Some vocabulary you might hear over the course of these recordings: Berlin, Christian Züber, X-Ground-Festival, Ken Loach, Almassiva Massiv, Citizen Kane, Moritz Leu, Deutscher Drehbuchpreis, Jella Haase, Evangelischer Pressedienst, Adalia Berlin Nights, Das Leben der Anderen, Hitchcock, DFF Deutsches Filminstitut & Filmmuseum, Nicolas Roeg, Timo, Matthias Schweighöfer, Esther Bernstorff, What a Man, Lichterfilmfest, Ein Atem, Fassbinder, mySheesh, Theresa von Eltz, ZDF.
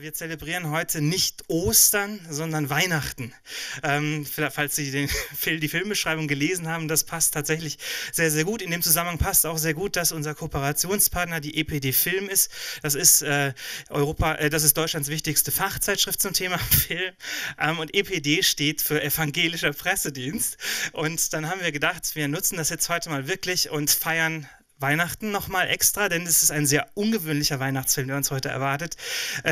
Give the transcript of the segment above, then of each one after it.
Wir zelebrieren heute nicht Ostern, sondern Weihnachten. Falls Sie die Filmbeschreibung gelesen haben, das passt tatsächlich sehr, sehr gut. In dem Zusammenhang passt auch sehr gut, dass unser Kooperationspartner die EPD Film ist. Das ist, das ist Deutschlands wichtigste Fachzeitschrift zum Thema Film. Und EPD steht für Evangelischer Pressedienst. Und dann haben wir gedacht, wir nutzen das jetzt heute mal wirklich und feiern Weihnachten nochmal extra, denn es ist ein sehr ungewöhnlicher Weihnachtsfilm, der uns heute erwartet.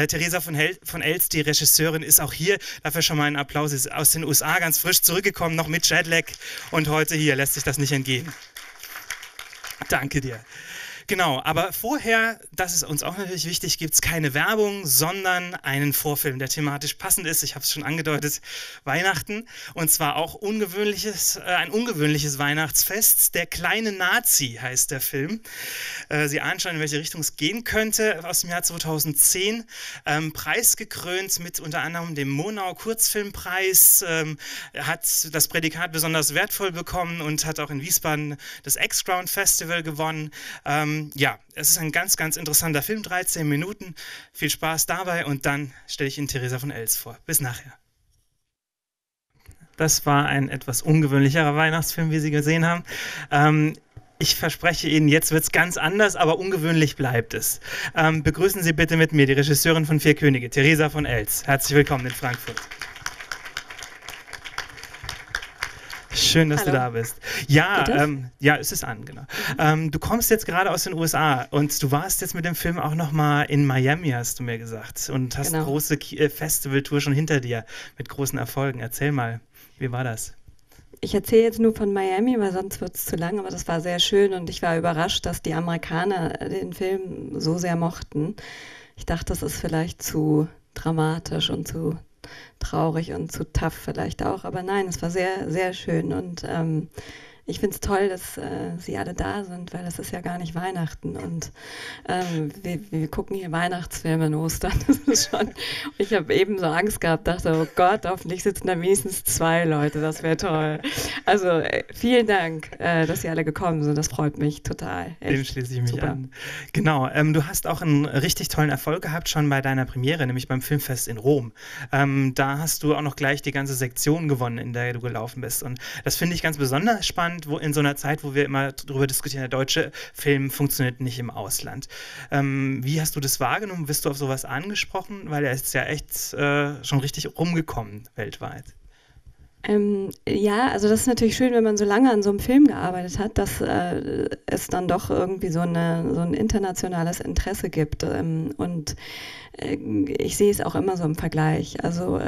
Theresa von Eltz, die Regisseurin, ist auch hier. Dafür schon mal einen Applaus. Sie ist aus den USA ganz frisch zurückgekommen, noch mit Jetlag. Und heute hier lässt sich das nicht entgehen. Danke dir. Genau, aber vorher, das ist uns auch natürlich wichtig, gibt es keine Werbung, sondern einen Vorfilm, der thematisch passend ist. Ich habe es schon angedeutet, Weihnachten. Und zwar auch ein ungewöhnliches Weihnachtsfest. Der kleine Nazi heißt der Film. Sie ahnen schon, in welche Richtung es gehen könnte. Aus dem Jahr 2010. Preisgekrönt mit unter anderem dem Monau-Kurzfilmpreis. Hat das Prädikat besonders wertvoll bekommen und hat auch in Wiesbaden das X-Ground-Festival gewonnen. Ja, es ist ein ganz, ganz interessanter Film, 13 Minuten. Viel Spaß dabei und dann stelle ich Ihnen Theresa von Eltz vor. Bis nachher. Das war ein etwas ungewöhnlicherer Weihnachtsfilm, wie Sie gesehen haben. Ich verspreche Ihnen, jetzt wird es ganz anders, aber ungewöhnlich bleibt es. Begrüßen Sie bitte mit mir die Regisseurin von Vier Könige, Theresa von Eltz. Herzlich willkommen in Frankfurt. Schön, dass du da bist. Ja, ja, es ist an, genau. Du kommst jetzt gerade aus den USA und du warst jetzt mit dem Film auch nochmal in Miami, hast du mir gesagt. Und hast eine große Festivaltour schon hinter dir mit großen Erfolgen. Erzähl mal, wie war das? Ich erzähle jetzt nur von Miami, weil sonst wird es zu lang, aber das war sehr schön und ich war überrascht, dass die Amerikaner den Film so sehr mochten. Ich dachte, das ist vielleicht zu dramatisch und zu traurig und zu tough vielleicht auch, aber nein, es war sehr, sehr schön und ich finde es toll, dass sie alle da sind, weil das ist ja gar nicht Weihnachten und wir gucken hier Weihnachtsfilme in Ostern, das ist schon, ich habe eben so Angst gehabt, dachte, oh Gott, hoffentlich sitzen da mindestens zwei Leute, das wäre toll. Also vielen Dank, dass Sie alle gekommen sind, das freut mich total. Echt. Dem schließe ich mich an. Genau, du hast auch einen richtig tollen Erfolg gehabt schon bei deiner Premiere, nämlich beim Filmfest in Rom. Da hast du auch noch gleich die ganze Sektion gewonnen, in der du gelaufen bist und das finde ich ganz besonders spannend, wo in so einer Zeit, wo wir immer darüber diskutieren, der deutsche Film funktioniert nicht im Ausland. Wie hast du das wahrgenommen? Bist du auf sowas angesprochen? Weil er ist ja echt schon richtig rumgekommen weltweit. Ja, also das ist natürlich schön, wenn man so lange an so einem Film gearbeitet hat, dass es dann doch irgendwie so ein internationales Interesse gibt. Und ich sehe es auch immer so im Vergleich. Also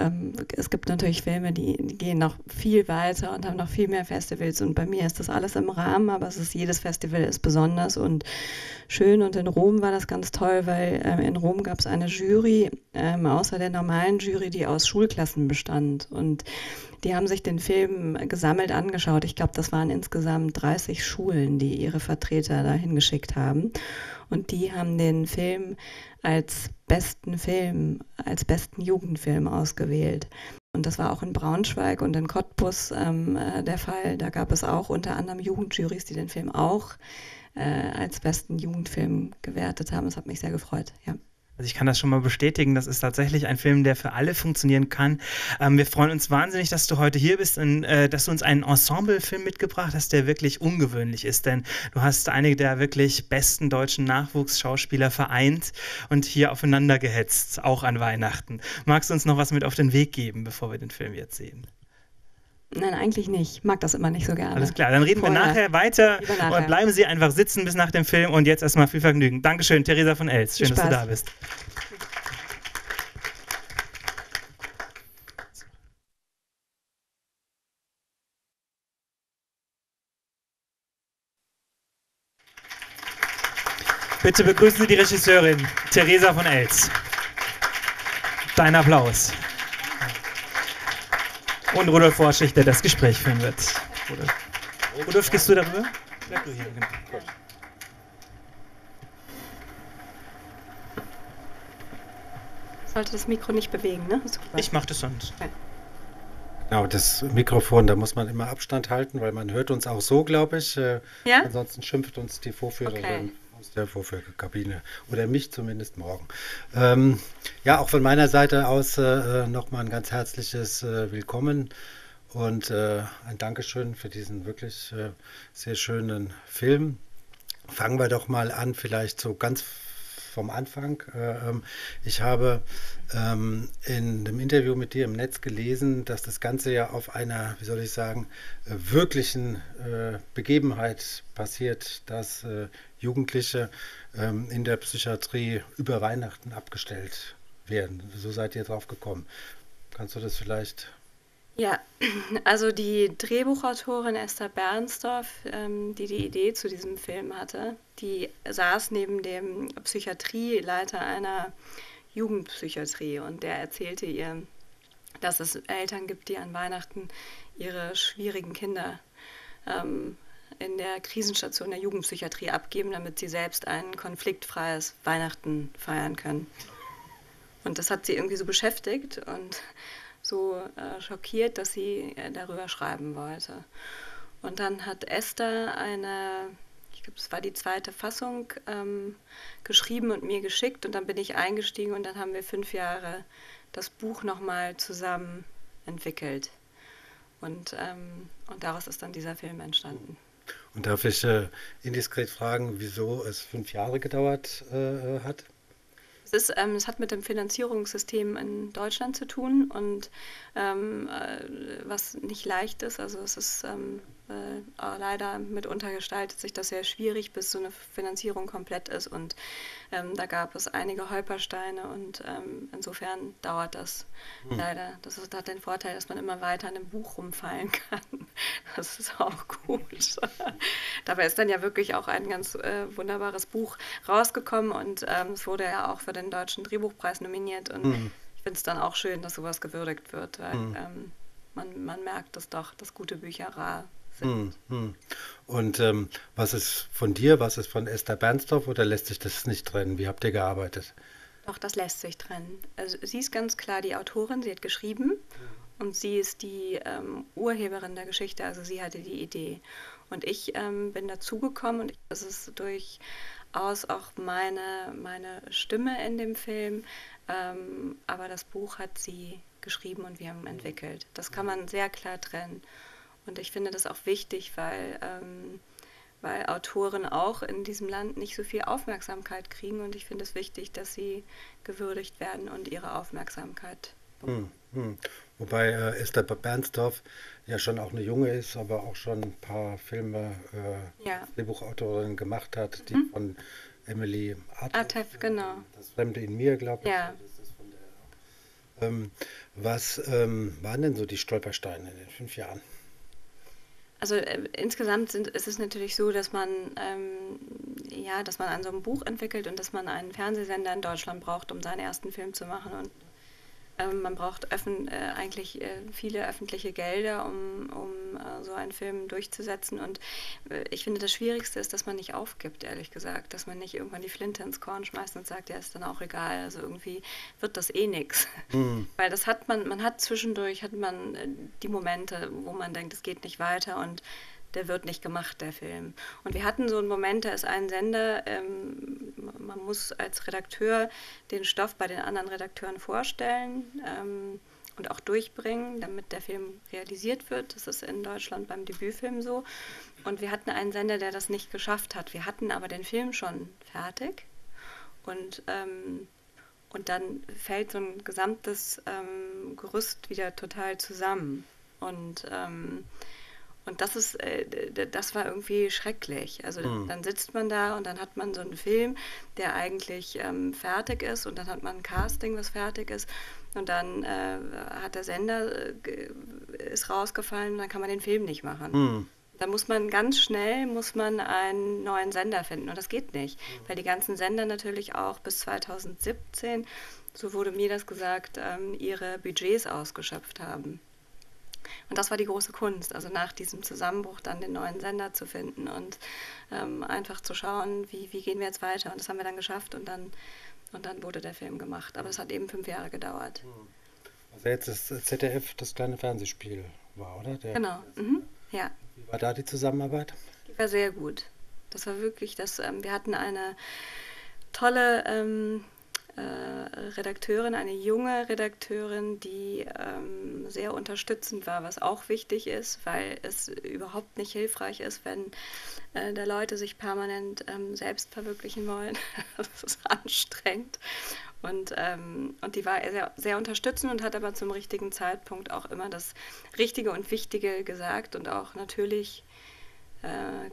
es gibt natürlich Filme, die gehen noch viel weiter und haben noch viel mehr Festivals. Und bei mir ist das alles im Rahmen, aber jedes Festival ist besonders und schön. Und in Rom war das ganz toll, weil in Rom gab es eine Jury, außer der normalen Jury, die aus Schulklassen bestand. Und die haben sich den Film gesammelt angeschaut. Ich glaube, das waren insgesamt 30 Schulen, die ihre Vertreter dahin geschickt haben. Und die haben den Film als besten Jugendfilm ausgewählt. Und das war auch in Braunschweig und in Cottbus der Fall. Da gab es auch unter anderem Jugendjurys, die den Film auch als besten Jugendfilm gewertet haben. Das hat mich sehr gefreut, ja. Also ich kann das schon mal bestätigen, das ist tatsächlich ein Film, der für alle funktionieren kann. Wir freuen uns wahnsinnig, dass du heute hier bist und dass du uns einen Ensemble-Film mitgebracht hast, der wirklich ungewöhnlich ist, denn du hast einige der wirklich besten deutschen Nachwuchsschauspieler vereint und hier aufeinander gehetzt, auch an Weihnachten. Magst du uns noch was mit auf den Weg geben, bevor wir den Film jetzt sehen? Nein, eigentlich nicht. Ich mag das immer nicht so gerne. Alles klar, dann reden wir nachher weiter und bleiben Sie einfach sitzen bis nach dem Film und jetzt erstmal viel Vergnügen. Dankeschön, Theresa von Eltz. Schön, dass du da bist. Bitte begrüßen Sie die Regisseurin, Theresa von Eltz. Dein Applaus. Und Rudolf Horschig, der das Gespräch führen wird. Rudolf, gehst du darüber? Bleib du hier, genau. Sollte das Mikro nicht bewegen, ne? Ich mache das sonst. Ja. Genau, das Mikrofon, da muss man immer Abstand halten, weil man hört uns auch so, glaube ich. Ja? Ansonsten schimpft uns die Vorführerin. Okay. aus der Vorführkabine oder mich zumindest morgen. Ja, auch von meiner Seite aus nochmal ein ganz herzliches Willkommen und ein Dankeschön für diesen wirklich sehr schönen Film. Fangen wir doch mal an, vielleicht so ganz vom Anfang. Ich habe in einem Interview mit dir im Netz gelesen, dass das Ganze ja auf einer, wie soll ich sagen, wirklichen Begebenheit passiert, dass Jugendliche in der Psychiatrie über Weihnachten abgestellt werden. So seid ihr drauf gekommen. Kannst du das vielleicht... Ja, also die Drehbuchautorin Esther Bernstorff, die die Idee zu diesem Film hatte, die saß neben dem Psychiatrieleiter einer Jugendpsychiatrie und der erzählte ihr, dass es Eltern gibt, die an Weihnachten ihre schwierigen Kinder in der Krisenstation der Jugendpsychiatrie abgeben, damit sie selbst ein konfliktfreies Weihnachten feiern können. Und das hat sie irgendwie so beschäftigt und so schockiert, dass sie darüber schreiben wollte. Und dann hat Esther eine, ich glaube, es war die zweite Fassung, geschrieben und mir geschickt. Und dann bin ich eingestiegen und dann haben wir 5 Jahre das Buch nochmal zusammen entwickelt. Und daraus ist dann dieser Film entstanden. Und darf ich indiskret fragen, wieso es 5 Jahre gedauert hat? Es hat mit dem Finanzierungssystem in Deutschland zu tun und was nicht leicht ist, also es ist leider mitunter gestaltet sich das sehr schwierig, bis so eine Finanzierung komplett ist und da gab es einige Holpersteine und insofern dauert das leider. Das hat den Vorteil, dass man immer weiter an einem Buch rumfallen kann. Das ist auch gut. Dabei ist dann ja wirklich auch ein ganz wunderbares Buch rausgekommen und es wurde ja auch für den Deutschen Drehbuchpreis nominiert und ich finde es dann auch schön, dass sowas gewürdigt wird, weil man merkt es doch, dass gute Bücher rar sind. Und was ist von dir, was ist von Esther Bernstorff oder lässt sich das nicht trennen? Wie habt ihr gearbeitet? Doch, das lässt sich trennen. Also sie ist ganz klar die Autorin, sie hat geschrieben und sie ist die Urheberin der Geschichte, also sie hatte die Idee. Und ich bin dazugekommen und es ist durchaus auch meine Stimme in dem Film, aber das Buch hat sie geschrieben und wir haben entwickelt. Das kann man sehr klar trennen. Und ich finde das auch wichtig, weil, weil Autoren auch in diesem Land nicht so viel Aufmerksamkeit kriegen. Und ich finde es wichtig, dass sie gewürdigt werden und ihre Aufmerksamkeit bekommen. Wobei Esther Bernstorff ja schon auch eine junge ist, aber auch schon ein paar Filme Drehbuchautorin gemacht hat, die von Emily Atef, genau. Das Fremde in mir, glaube ich. Ja. Was waren denn so die Stolpersteine in den 5 Jahren? Also insgesamt ist es natürlich so, dass man, dass man an so einem Buch entwickelt und dass man einen Fernsehsender in Deutschland braucht, um seinen ersten Film zu machen. Und man braucht viele öffentliche Gelder, um so einen Film durchzusetzen. Und ich finde, das Schwierigste ist, dass man nicht aufgibt, ehrlich gesagt. Dass man nicht irgendwann die Flinte ins Korn schmeißt und sagt, ja, ist dann auch egal. Also irgendwie wird das eh nichts. Weil das hat man hat zwischendurch die Momente, wo man denkt, es geht nicht weiter und der wird nicht gemacht, der Film. Und wir hatten so einen Moment, da ist ein Sender, man muss als Redakteur den Stoff bei den anderen Redakteuren vorstellen und auch durchbringen, damit der Film realisiert wird. Das ist in Deutschland beim Debütfilm so. Und wir hatten einen Sender, der das nicht geschafft hat. Wir hatten aber den Film schon fertig und dann fällt so ein gesamtes Gerüst wieder total zusammen. Und das war irgendwie schrecklich. Also dann sitzt man da und dann hat man so einen Film, der eigentlich fertig ist und dann hat man ein Casting, was fertig ist und dann hat der Sender, ist rausgefallen und dann kann man den Film nicht machen. Da muss man ganz schnell einen neuen Sender finden und das geht nicht, weil die ganzen Sender natürlich auch bis 2017, so wurde mir das gesagt, ihre Budgets ausgeschöpft haben. Und das war die große Kunst, also nach diesem Zusammenbruch dann den neuen Sender zu finden und einfach zu schauen, wie gehen wir jetzt weiter. Und das haben wir dann geschafft und dann wurde der Film gemacht. Aber es hat eben 5 Jahre gedauert. Also jetzt ist ZDF das kleine Fernsehspiel war, oder? Genau. Ja. Wie war da die Zusammenarbeit? Die war sehr gut. Das war wirklich, wir hatten eine tolle Redakteurin, eine junge Redakteurin, die sehr unterstützend war, was auch wichtig ist, weil es überhaupt nicht hilfreich ist, wenn da Leute sich permanent selbst verwirklichen wollen. Das ist anstrengend. Und die war sehr, sehr unterstützend und hat aber zum richtigen Zeitpunkt auch immer das Richtige und Wichtige gesagt und auch natürlich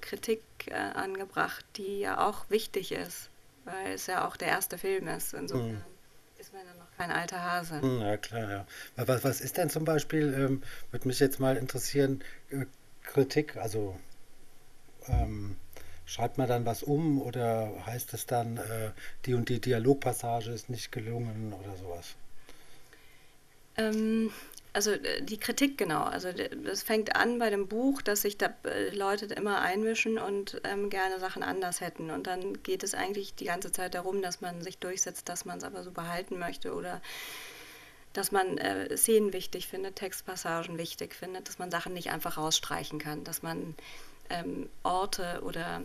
Kritik angebracht, die ja auch wichtig ist, weil es ja auch der erste Film ist. Insofern ist man dann noch kein alter Hase. Ja, klar, ja. Was ist denn zum Beispiel, würde mich jetzt mal interessieren, Kritik, also schreibt man dann was um oder heißt es dann, die und die Dialogpassage ist nicht gelungen oder sowas? Also die Kritik, genau. Also das fängt an bei dem Buch, dass sich da Leute immer einmischen und gerne Sachen anders hätten. Und dann geht es eigentlich die ganze Zeit darum, dass man sich durchsetzt, dass man es aber so behalten möchte oder dass man Szenen wichtig findet, Textpassagen wichtig findet, dass man Sachen nicht einfach rausstreichen kann, dass man Orte oder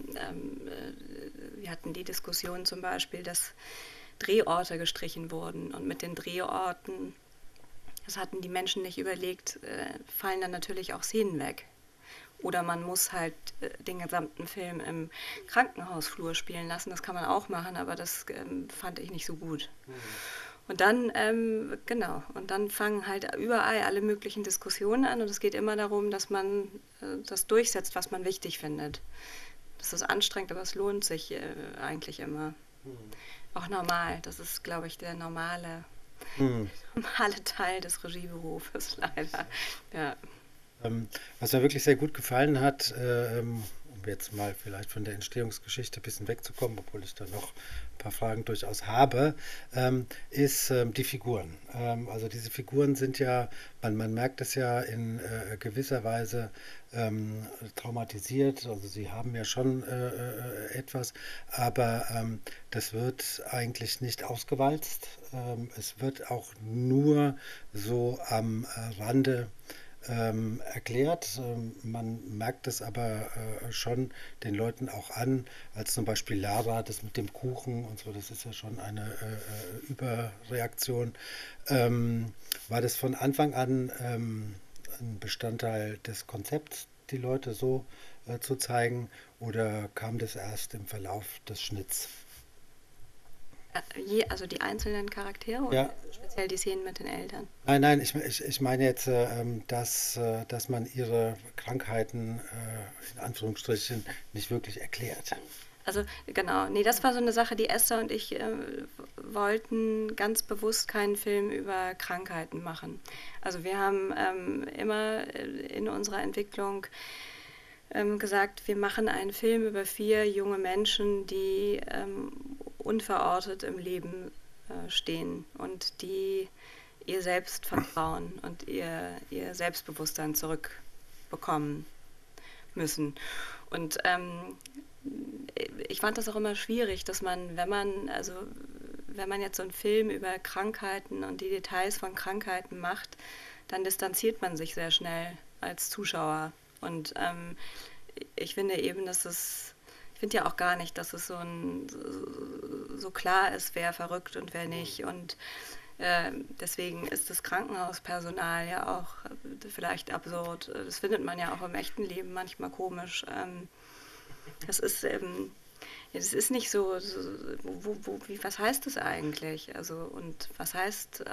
wir hatten die Diskussion zum Beispiel, dass Drehorte gestrichen wurden und mit den Drehorten, das hatten die Menschen nicht überlegt, fallen dann natürlich auch Szenen weg. Oder man muss halt den gesamten Film im Krankenhausflur spielen lassen, das kann man auch machen, aber das fand ich nicht so gut. Mhm. Und dann, und dann fangen halt überall alle möglichen Diskussionen an und es geht immer darum, dass man das durchsetzt, was man wichtig findet. Das ist anstrengend, aber es lohnt sich eigentlich immer. Mhm. Auch normal, das ist, glaube ich, der normale Teil des Regieberufes, leider. Ja. Was mir wirklich sehr gut gefallen hat, um jetzt mal vielleicht von der Entstehungsgeschichte ein bisschen wegzukommen, obwohl ich da noch ein paar Fragen durchaus habe, ist die Figuren. Also diese Figuren sind ja, man merkt es ja in gewisser Weise traumatisiert, also sie haben ja schon etwas, aber das wird eigentlich nicht ausgewalzt. Es wird auch nur so am Rande erklärt. Man merkt es aber schon den Leuten auch an, als zum Beispiel Lara, das mit dem Kuchen und so, das ist ja schon eine Überreaktion. War das von Anfang an ein Bestandteil des Konzepts, die Leute so zu zeigen, oder kam das erst im Verlauf des Schnitts? Also die einzelnen Charaktere oder ja, speziell die Szenen mit den Eltern? Nein, ich meine jetzt, dass man ihre Krankheiten in Anführungsstrichen nicht wirklich erklärt. Also genau, nee, das war so eine Sache, die Esther und ich wollten ganz bewusst keinen Film über Krankheiten machen. Also wir haben immer in unserer Entwicklung gesagt, wir machen einen Film über 4 junge Menschen, die unverortet im Leben stehen und die ihr Selbstvertrauen und ihr Selbstbewusstsein zurückbekommen müssen. Und ich fand das auch immer schwierig, dass man, wenn man jetzt so einen Film über Krankheiten und die Details von Krankheiten macht, dann distanziert man sich sehr schnell als Zuschauer. Und ich finde eben, ich finde ja auch gar nicht, dass es so klar ist, wer verrückt und wer nicht. Und deswegen ist das Krankenhauspersonal ja auch vielleicht absurd. Das findet man ja auch im echten Leben manchmal komisch. Das ist nicht so was heißt das eigentlich? Also, und was heißt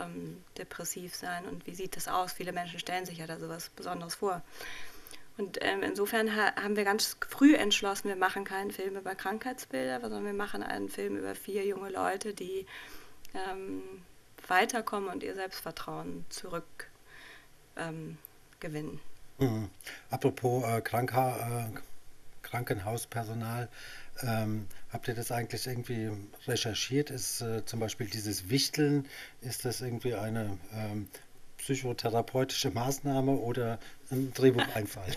depressiv sein und wie sieht das aus? Viele Menschen stellen sich ja da sowas Besonderes vor. Und insofern haben wir ganz früh entschlossen, wir machen keinen Film über Krankheitsbilder, sondern wir machen einen Film über 4 junge Leute, die weiterkommen und ihr Selbstvertrauen zurückgewinnen. Mhm. Apropos Krankenhauspersonal, habt ihr das eigentlich irgendwie recherchiert? Ist zum Beispiel dieses Wichteln, ist das irgendwie eine psychotherapeutische Maßnahme oder ein Drehbucheinfall?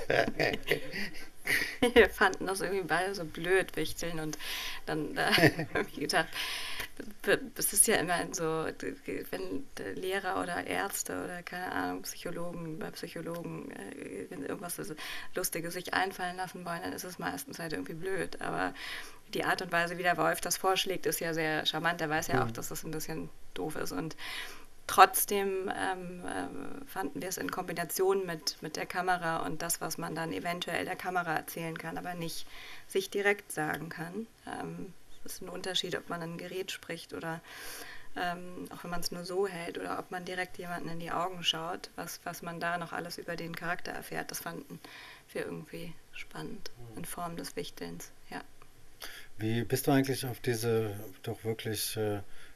Wir fanden das irgendwie beide so blöd, Wichteln, und dann habe ich gedacht, es ist ja immer so, wenn Lehrer oder Ärzte oder keine Ahnung, Psychologen, bei Psychologen, wenn irgendwas Lustiges sich einfallen lassen wollen, dann ist es meistens halt irgendwie blöd, aber die Art und Weise, wie der Wolf das vorschlägt, ist ja sehr charmant, der weiß ja auch, dass das ein bisschen doof ist, und trotzdem fanden wir es in Kombination mit der Kamera und das, was man dann eventuell der Kamera erzählen kann, aber nicht sich direkt sagen kann. Es ist ein Unterschied, ob man ein Gerät spricht oder auch wenn man es nur so hält oder ob man direkt jemanden in die Augen schaut, was man da noch alles über den Charakter erfährt. Das fanden wir irgendwie spannend in Form des Wichtelns, ja. Wie bist du eigentlich auf diese doch wirklich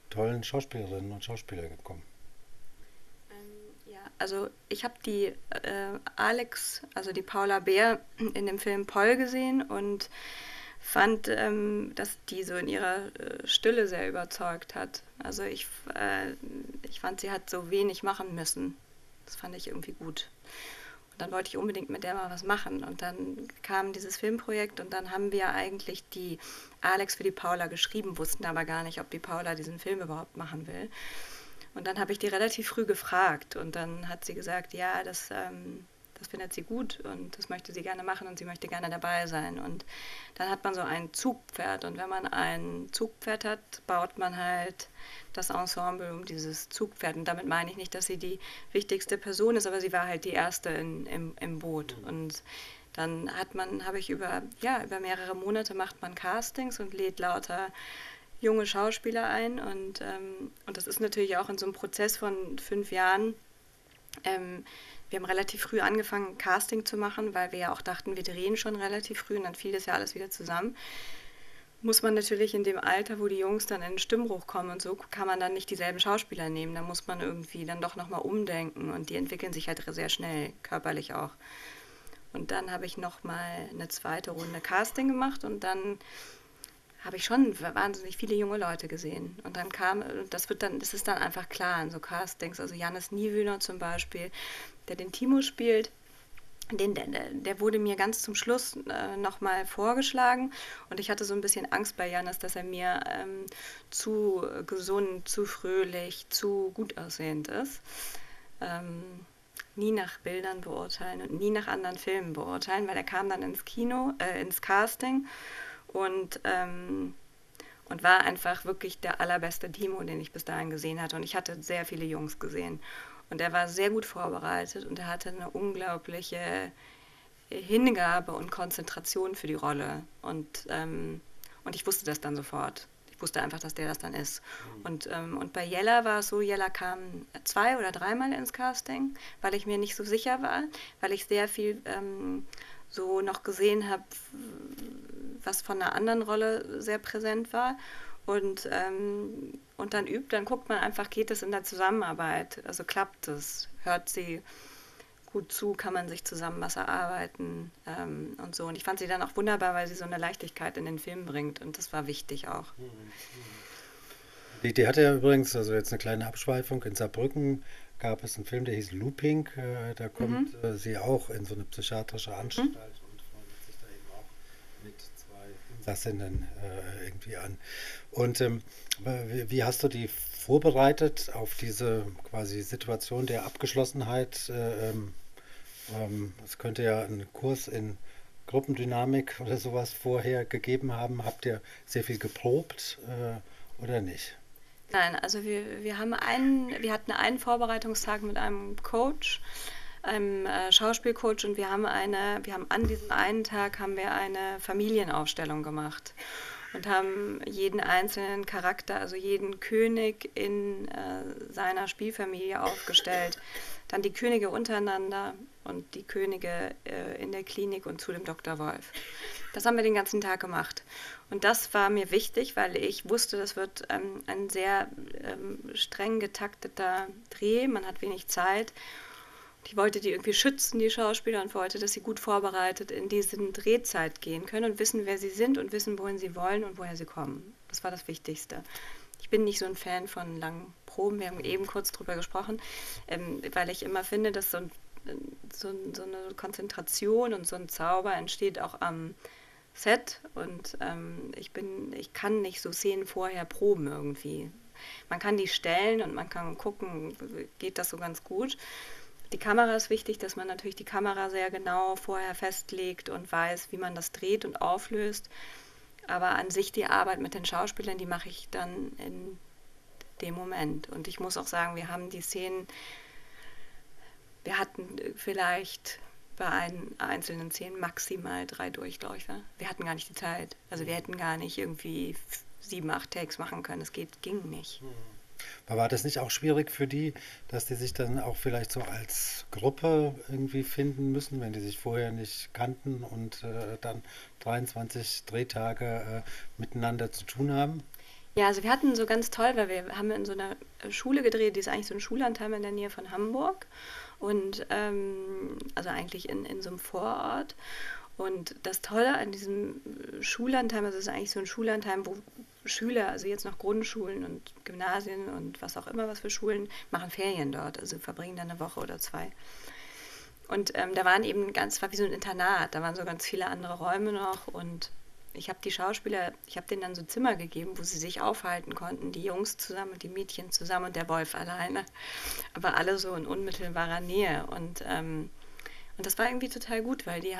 tollen Schauspielerinnen und Schauspieler gekommen? Also ich habe die die Paula Beer in dem Film Paul gesehen und fand, dass die so in ihrer Stille sehr überzeugt hat. Also ich fand, sie hat so wenig machen müssen. Das fand ich irgendwie gut. Und dann wollte ich unbedingt mit der mal was machen. Und dann kam dieses Filmprojekt und dann haben wir eigentlich die Alex für die Paula geschrieben, wussten aber gar nicht, ob die Paula diesen Film überhaupt machen will. Und dann habe ich die relativ früh gefragt und dann hat sie gesagt, ja, das findet sie gut und das möchte sie gerne machen und sie möchte gerne dabei sein. Und dann hat man so ein Zugpferd und wenn man ein Zugpferd hat, baut man halt das Ensemble um dieses Zugpferd. Und damit meine ich nicht, dass sie die wichtigste Person ist, aber sie war halt die Erste im Boot. Und dann habe ich über mehrere Monate macht man Castings und lädt lauter junge Schauspieler ein und das ist natürlich auch in so einem Prozess von 5 Jahren. Wir haben relativ früh angefangen, Casting zu machen, weil wir ja auch dachten, wir drehen schon relativ früh und dann fiel das ja alles wieder zusammen. Muss man natürlich in dem Alter, wo die Jungs dann in den Stimmbruch kommen und so, kann man dann nicht dieselben Schauspieler nehmen, da muss man irgendwie dann doch nochmal umdenken und die entwickeln sich halt sehr schnell, körperlich auch. Und dann habe ich nochmal eine zweite Runde Casting gemacht und dann habe ich schon wahnsinnig viele junge Leute gesehen. Und dann das ist dann einfach klar in so Castings, also Jannis Niewöhner zum Beispiel, der den Timo spielt, der wurde mir ganz zum Schluss nochmal vorgeschlagen und ich hatte so ein bisschen Angst bei Jannis, dass er mir zu gesund, zu fröhlich, zu gut aussehend ist. Nie nach Bildern beurteilen und nie nach anderen Filmen beurteilen, weil er kam dann ins Casting und war einfach wirklich der allerbeste Timo, den ich bis dahin gesehen hatte. Und ich hatte sehr viele Jungs gesehen. Und er war sehr gut vorbereitet und er hatte eine unglaubliche Hingabe und Konzentration für die Rolle. Und ich wusste das dann sofort. Ich wusste einfach, dass der das dann ist. Und bei Jella war es so, Jella kam 2- oder 3-mal ins Casting, weil ich mir nicht so sicher war, weil ich sehr viel so noch gesehen habe, was von einer anderen Rolle sehr präsent war. Und dann guckt man einfach, geht es in der Zusammenarbeit? Also klappt es? Hört sie gut zu? Kann man sich zusammen was erarbeiten? Und so. Und ich fand sie dann auch wunderbar, weil sie so eine Leichtigkeit in den Film bringt. Und das war wichtig auch. Die hatte ja übrigens, also jetzt eine kleine Abschweifung, in Saarbrücken gab es einen Film, der hieß Looping. Da kommt sie auch in so eine psychiatrische Anstalt und freundet sich da eben auch mit Insassinnen irgendwie an. Und wie hast du die vorbereitet auf diese quasi Situation der Abgeschlossenheit? Es könnte ja einen Kurs in Gruppendynamik oder sowas vorher gegeben haben. Habt ihr sehr viel geprobt oder nicht? Nein, also wir hatten einen Vorbereitungstag mit einem Coach, einem Schauspielcoach, und an diesem einen Tag haben wir eine Familienaufstellung gemacht und haben jeden einzelnen Charakter, also jeden König in seiner Spielfamilie aufgestellt, dann die Könige untereinander und die Könige in der Klinik und zu dem Dr. Wolf. Das haben wir den ganzen Tag gemacht. Und das war mir wichtig, weil ich wusste, das wird ein sehr streng getakteter Dreh. Man hat wenig Zeit. Ich wollte die irgendwie schützen, die Schauspieler, und wollte, dass sie gut vorbereitet in diesen Drehzeit gehen können und wissen, wer sie sind und wissen, wohin sie wollen und woher sie kommen. Das war das Wichtigste. Ich bin nicht so ein Fan von langen Proben, wir haben eben kurz drüber gesprochen, weil ich immer finde, dass so eine Konzentration und so ein Zauber entsteht auch am Set, und ich kann nicht so Szenen vorher proben irgendwie. Man kann die stellen und man kann gucken, geht das so ganz gut. Die Kamera ist wichtig, dass man natürlich die Kamera sehr genau vorher festlegt und weiß, wie man das dreht und auflöst. Aber an sich die Arbeit mit den Schauspielern, die mache ich dann in dem Moment. Und ich muss auch sagen, wir haben die Szenen, wir hatten vielleicht bei einzelnen Szenen maximal 3 Durchläufe. Wir hatten gar nicht die Zeit. Also wir hätten gar nicht irgendwie 7, 8 Takes machen können. Es ging nicht. Aber war das nicht auch schwierig für die, dass die sich dann auch vielleicht so als Gruppe irgendwie finden müssen, wenn die sich vorher nicht kannten und dann 23 Drehtage miteinander zu tun haben? Ja, also wir hatten so ganz toll, weil wir haben in so einer Schule gedreht, die ist eigentlich so ein Schullandheim in der Nähe von Hamburg und also eigentlich in so einem Vorort. Und das Tolle an diesem Schullandheim, also es ist eigentlich so ein Schullandheim, wo Schüler, also jetzt noch Grundschulen und Gymnasien und was auch immer, was für Schulen, machen Ferien dort, also verbringen dann eine Woche oder 2. Und da waren eben war wie so ein Internat, da waren so ganz viele andere Räume noch, und ich habe die Schauspieler, ich habe denen dann so Zimmer gegeben, wo sie sich aufhalten konnten, die Jungs zusammen und die Mädchen zusammen und der Wolf alleine, aber alle so in unmittelbarer Nähe. Und das war irgendwie total gut, weil die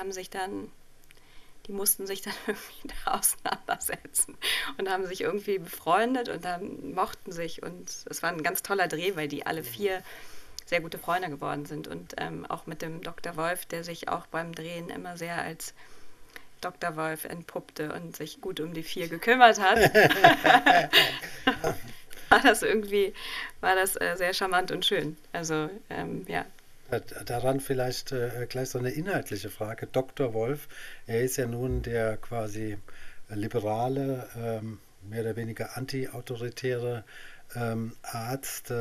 mussten sich dann irgendwie da auseinandersetzen und haben sich irgendwie befreundet und dann mochten sich. Und es war ein ganz toller Dreh, weil die alle 4 sehr gute Freunde geworden sind. Und auch mit dem Dr. Wolf, der sich auch beim Drehen immer sehr als Dr. Wolf entpuppte und sich gut um die 4 gekümmert hat. war das sehr charmant und schön. Also, ja. Daran vielleicht gleich so eine inhaltliche Frage. Dr. Wolf, er ist ja nun der quasi liberale, mehr oder weniger anti-autoritäre Arzt,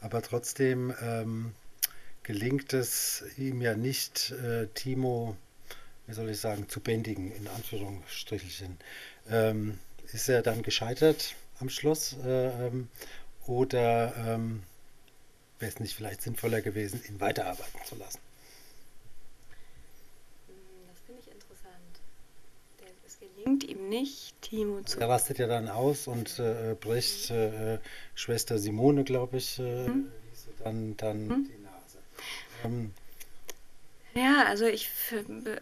aber trotzdem gelingt es ihm ja nicht, Timo, wie soll ich sagen, zu bändigen, in Anführungsstrichen. Ist er dann gescheitert am Schluss oder... wäre es nicht vielleicht sinnvoller gewesen, ihn weiterarbeiten zu lassen? Das finde ich interessant. Es gelingt ihm nicht, Timo zu... Er rastet ja dann aus und bricht Schwester Simone, glaube ich, dann die Nase. Ja, also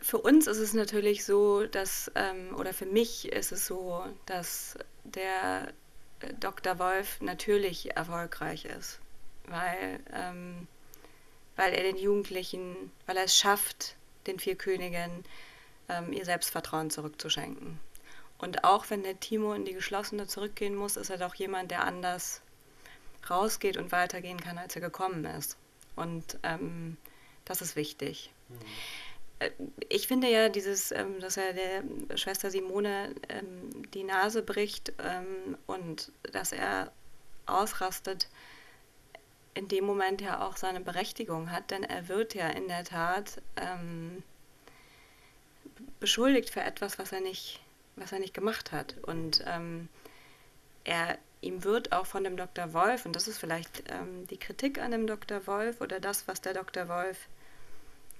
für uns ist es natürlich so, dass, oder für mich ist es so, dass der Dr. Wolf natürlich erfolgreich ist. Weil er den Jugendlichen, weil er es schafft, den 4 Königen ihr Selbstvertrauen zurückzuschenken. Und auch wenn der Timo in die Geschlossene zurückgehen muss, ist er doch jemand, der anders rausgeht und weitergehen kann, als er gekommen ist. Und das ist wichtig. Mhm. Ich finde ja dieses, dass er der Schwester Simone die Nase bricht und dass er ausrastet, in dem Moment ja auch seine Berechtigung hat, denn er wird ja in der Tat beschuldigt für etwas, was er nicht gemacht hat. Und ihm wird auch von dem Dr. Wolf, und das ist vielleicht die Kritik an dem Dr. Wolf oder das, was der Dr. Wolf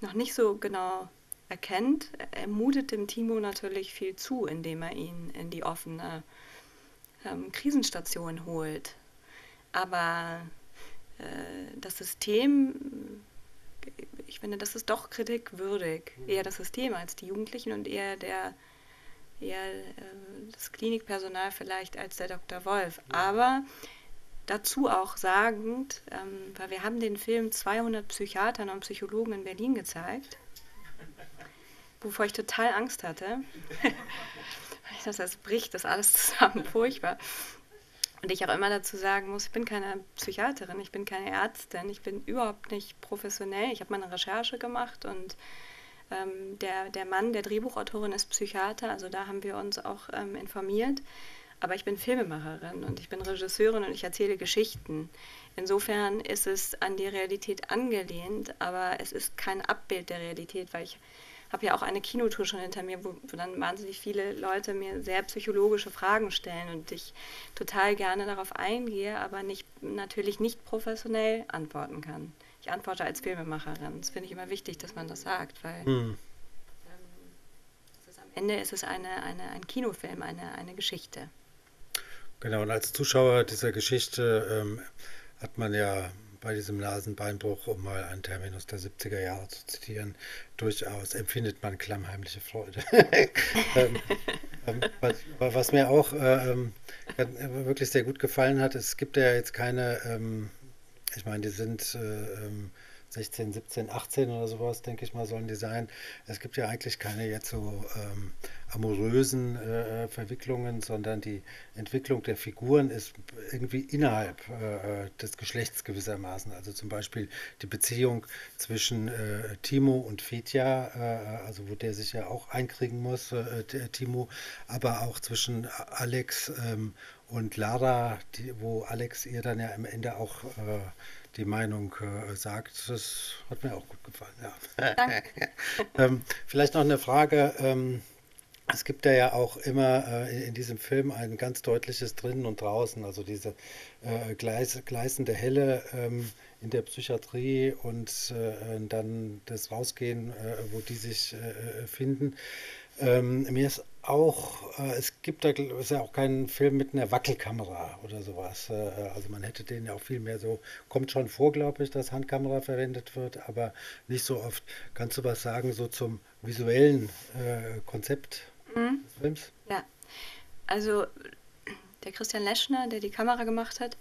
noch nicht so genau erkennt, er mutet dem Timo natürlich viel zu, indem er ihn in die offene Krisenstation holt. Aber das System, ich finde, das ist doch kritikwürdig. Eher das System als die Jugendlichen und eher das Klinikpersonal vielleicht als der Dr. Wolf. Aber dazu auch sagend, weil wir haben den Film 200 Psychiatern und Psychologen in Berlin gezeigt, wovor ich total Angst hatte. Das bricht das alles zusammen, furchtbar. Und ich auch immer dazu sagen muss, ich bin keine Psychiaterin, ich bin keine Ärztin, ich bin überhaupt nicht professionell. Ich habe meine Recherche gemacht und der Mann, der Drehbuchautorin, ist Psychiater, also da haben wir uns auch informiert. Aber ich bin Filmemacherin und ich bin Regisseurin und ich erzähle Geschichten. Insofern ist es an die Realität angelehnt, aber es ist kein Abbild der Realität, weil ich habe ja auch eine Kinotour schon hinter mir, wo dann wahnsinnig viele Leute mir sehr psychologische Fragen stellen und ich total gerne darauf eingehe, aber natürlich nicht professionell antworten kann. Ich antworte als Filmemacherin. Das finde ich immer wichtig, dass man das sagt, weil am Ende ist es ein Kinofilm, eine Geschichte. Genau, und als Zuschauer dieser Geschichte hat man ja bei diesem Nasenbeinbruch, um mal einen Terminus der 70er Jahre zu zitieren, durchaus empfindet man klammheimliche Freude. Was mir auch wirklich sehr gut gefallen hat, es gibt ja jetzt keine, ich meine, die sind 16, 17, 18 oder sowas, denke ich mal, sollen die sein. Es gibt ja eigentlich keine jetzt so amorösen Verwicklungen, sondern die Entwicklung der Figuren ist irgendwie innerhalb des Geschlechts gewissermaßen. Also zum Beispiel die Beziehung zwischen Timo und Fedja, also wo der sich ja auch einkriegen muss, Timo, aber auch zwischen Alex und Lara, wo Alex ihr dann ja am Ende auch die Meinung sagt, das hat mir auch gut gefallen. Ja. Danke. Vielleicht noch eine Frage. Es gibt ja auch immer in diesem Film ein ganz deutliches Drinnen und Draußen, also diese gleißende Helle in der Psychiatrie und dann das Rausgehen, wo die sich finden. Mir ist auch, es ist ja auch kein Film mit einer Wackelkamera oder sowas. Also man hätte den ja auch viel mehr so, kommt schon vor, glaube ich, dass Handkamera verwendet wird, aber nicht so oft. Kannst du was sagen so zum visuellen Konzept des Films? Ja, also der Christian Leschner, der die Kamera gemacht hat,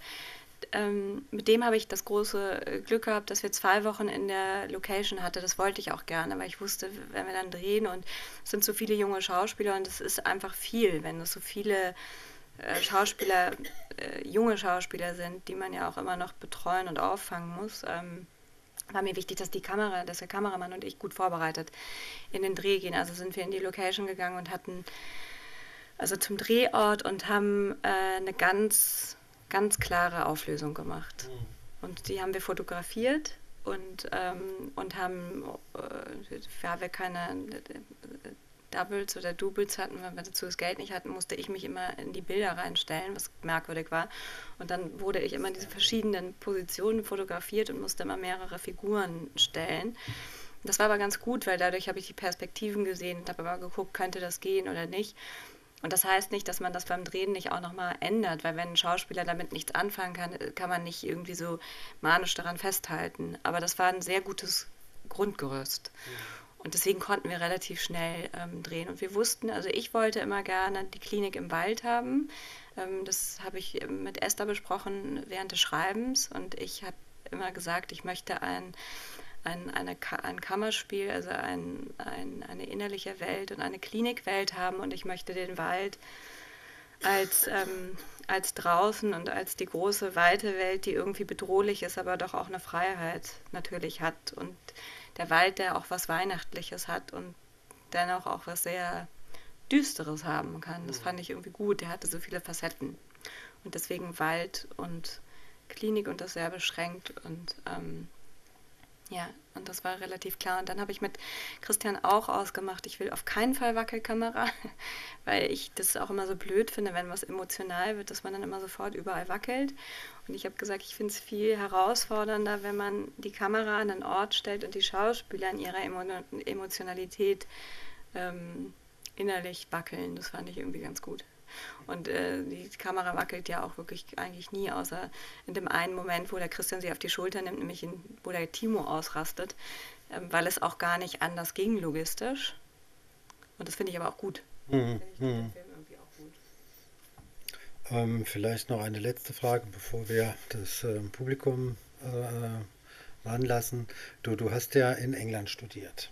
mit dem habe ich das große Glück gehabt, dass wir 2 Wochen in der Location hatten. Das wollte ich auch gerne, weil ich wusste, wenn wir dann drehen und es sind so viele junge Schauspieler und es ist einfach viel, wenn es so viele Schauspieler, junge Schauspieler sind, die man ja auch immer noch betreuen und auffangen muss, war mir wichtig, dass der Kameramann und ich gut vorbereitet in den Dreh gehen. Also sind wir in die Location gegangen und hatten, also zum Drehort und haben eine ganz klare Auflösung gemacht. Und die haben wir fotografiert und haben, weil wir keine Doubles oder Doubles hatten, weil wir dazu das Geld nicht hatten, musste ich mich immer in die Bilder reinstellen, was merkwürdig war. Und dann wurde ich immer in diese verschiedenen Positionen fotografiert und musste immer mehrere Figuren stellen. Das war aber ganz gut, weil dadurch habe ich die Perspektiven gesehen und habe immer geguckt, könnte das gehen oder nicht. Und das heißt nicht, dass man das beim Drehen nicht auch nochmal ändert, weil wenn ein Schauspieler damit nichts anfangen kann, kann man nicht irgendwie so manisch daran festhalten. Aber das war ein sehr gutes Grundgerüst. Und deswegen konnten wir relativ schnell drehen. Und wir wussten, also ich wollte immer gerne die Klinik im Wald haben. Das habe ich mit Esther besprochen während des Schreibens. Und ich habe immer gesagt, ich möchte ein Kammerspiel, also eine innerliche Welt und eine Klinikwelt haben und ich möchte den Wald als draußen und als die große, weite Welt, die irgendwie bedrohlich ist, aber doch auch eine Freiheit natürlich hat und der Wald, der auch was Weihnachtliches hat und dennoch auch was sehr Düsteres haben kann. Das fand ich irgendwie gut, der hatte so viele Facetten und deswegen Wald und Klinik und das sehr beschränkt und ja, und das war relativ klar. Und dann habe ich mit Christian auch ausgemacht, ich will auf keinen Fall Wackelkamera, weil ich das auch immer so blöd finde, wenn was emotional wird, dass man dann immer sofort überall wackelt. Und ich habe gesagt, ich finde es viel herausfordernder, wenn man die Kamera an einen Ort stellt und die Schauspieler in ihrer Emotionalität innerlich wackeln. Das fand ich irgendwie ganz gut. Und die Kamera wackelt ja auch wirklich eigentlich nie, außer in dem einen Moment, wo der Christian sie auf die Schulter nimmt, nämlich wo der Timo ausrastet, weil es auch gar nicht anders ging logistisch. Und das finde ich aber auch gut. Finde ich den Film irgendwie auch gut. Vielleicht noch eine letzte Frage, bevor wir das Publikum ranlassen. Du hast ja in England studiert.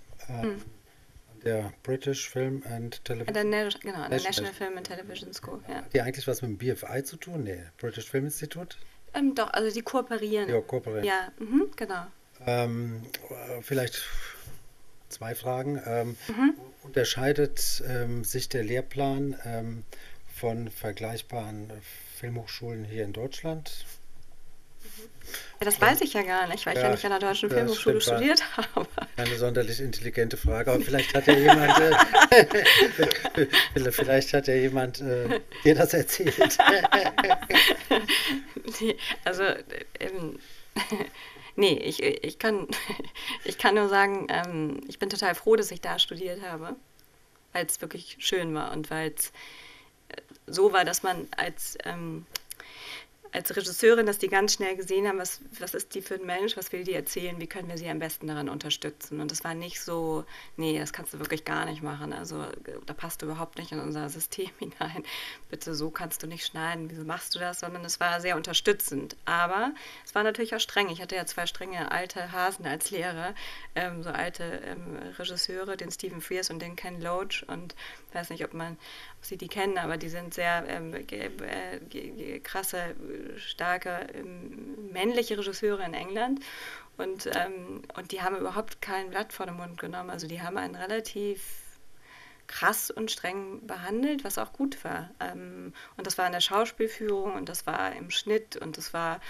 Der British Film and Television School. Genau, an der National Film and Television School. Ja. Hat die eigentlich was mit dem BFI zu tun? Nee, British Film Institute? Doch, also die kooperieren. Ja, kooperieren. Ja, genau. Vielleicht 2 Fragen. Unterscheidet sich der Lehrplan von vergleichbaren Filmhochschulen hier in Deutschland? Das weiß ich ja gar nicht, weil ich ja nicht an der Deutschen Filmhochschule studiert habe. Eine sonderlich intelligente Frage, aber vielleicht hat ja jemand, dir das erzählt. Nee, ich kann nur sagen, ich bin total froh, dass ich da studiert habe, weil es wirklich schön war und weil es so war, dass man als Regisseurin, dass die ganz schnell gesehen haben, was ist die für ein Mensch, was will die erzählen, wie können wir sie am besten daran unterstützen. Und das war nicht so, nee, das kannst du wirklich gar nicht machen, also da passt du überhaupt nicht in unser System hinein, bitte so kannst du nicht schneiden, wieso machst du das, sondern es war sehr unterstützend. Aber es war natürlich auch streng, ich hatte ja zwei strenge alte Hasen als Lehrer, so alte Regisseure, den Stephen Frears und den Ken Loach, und ich weiß nicht, ob Sie die kennen, aber die sind sehr krasse, starke männliche Regisseure in England, und die haben überhaupt kein Blatt vor den Mund genommen. Also die haben einen relativ krass und streng behandelt, was auch gut war. Und das war in der Schauspielführung und das war im Schnitt und das war,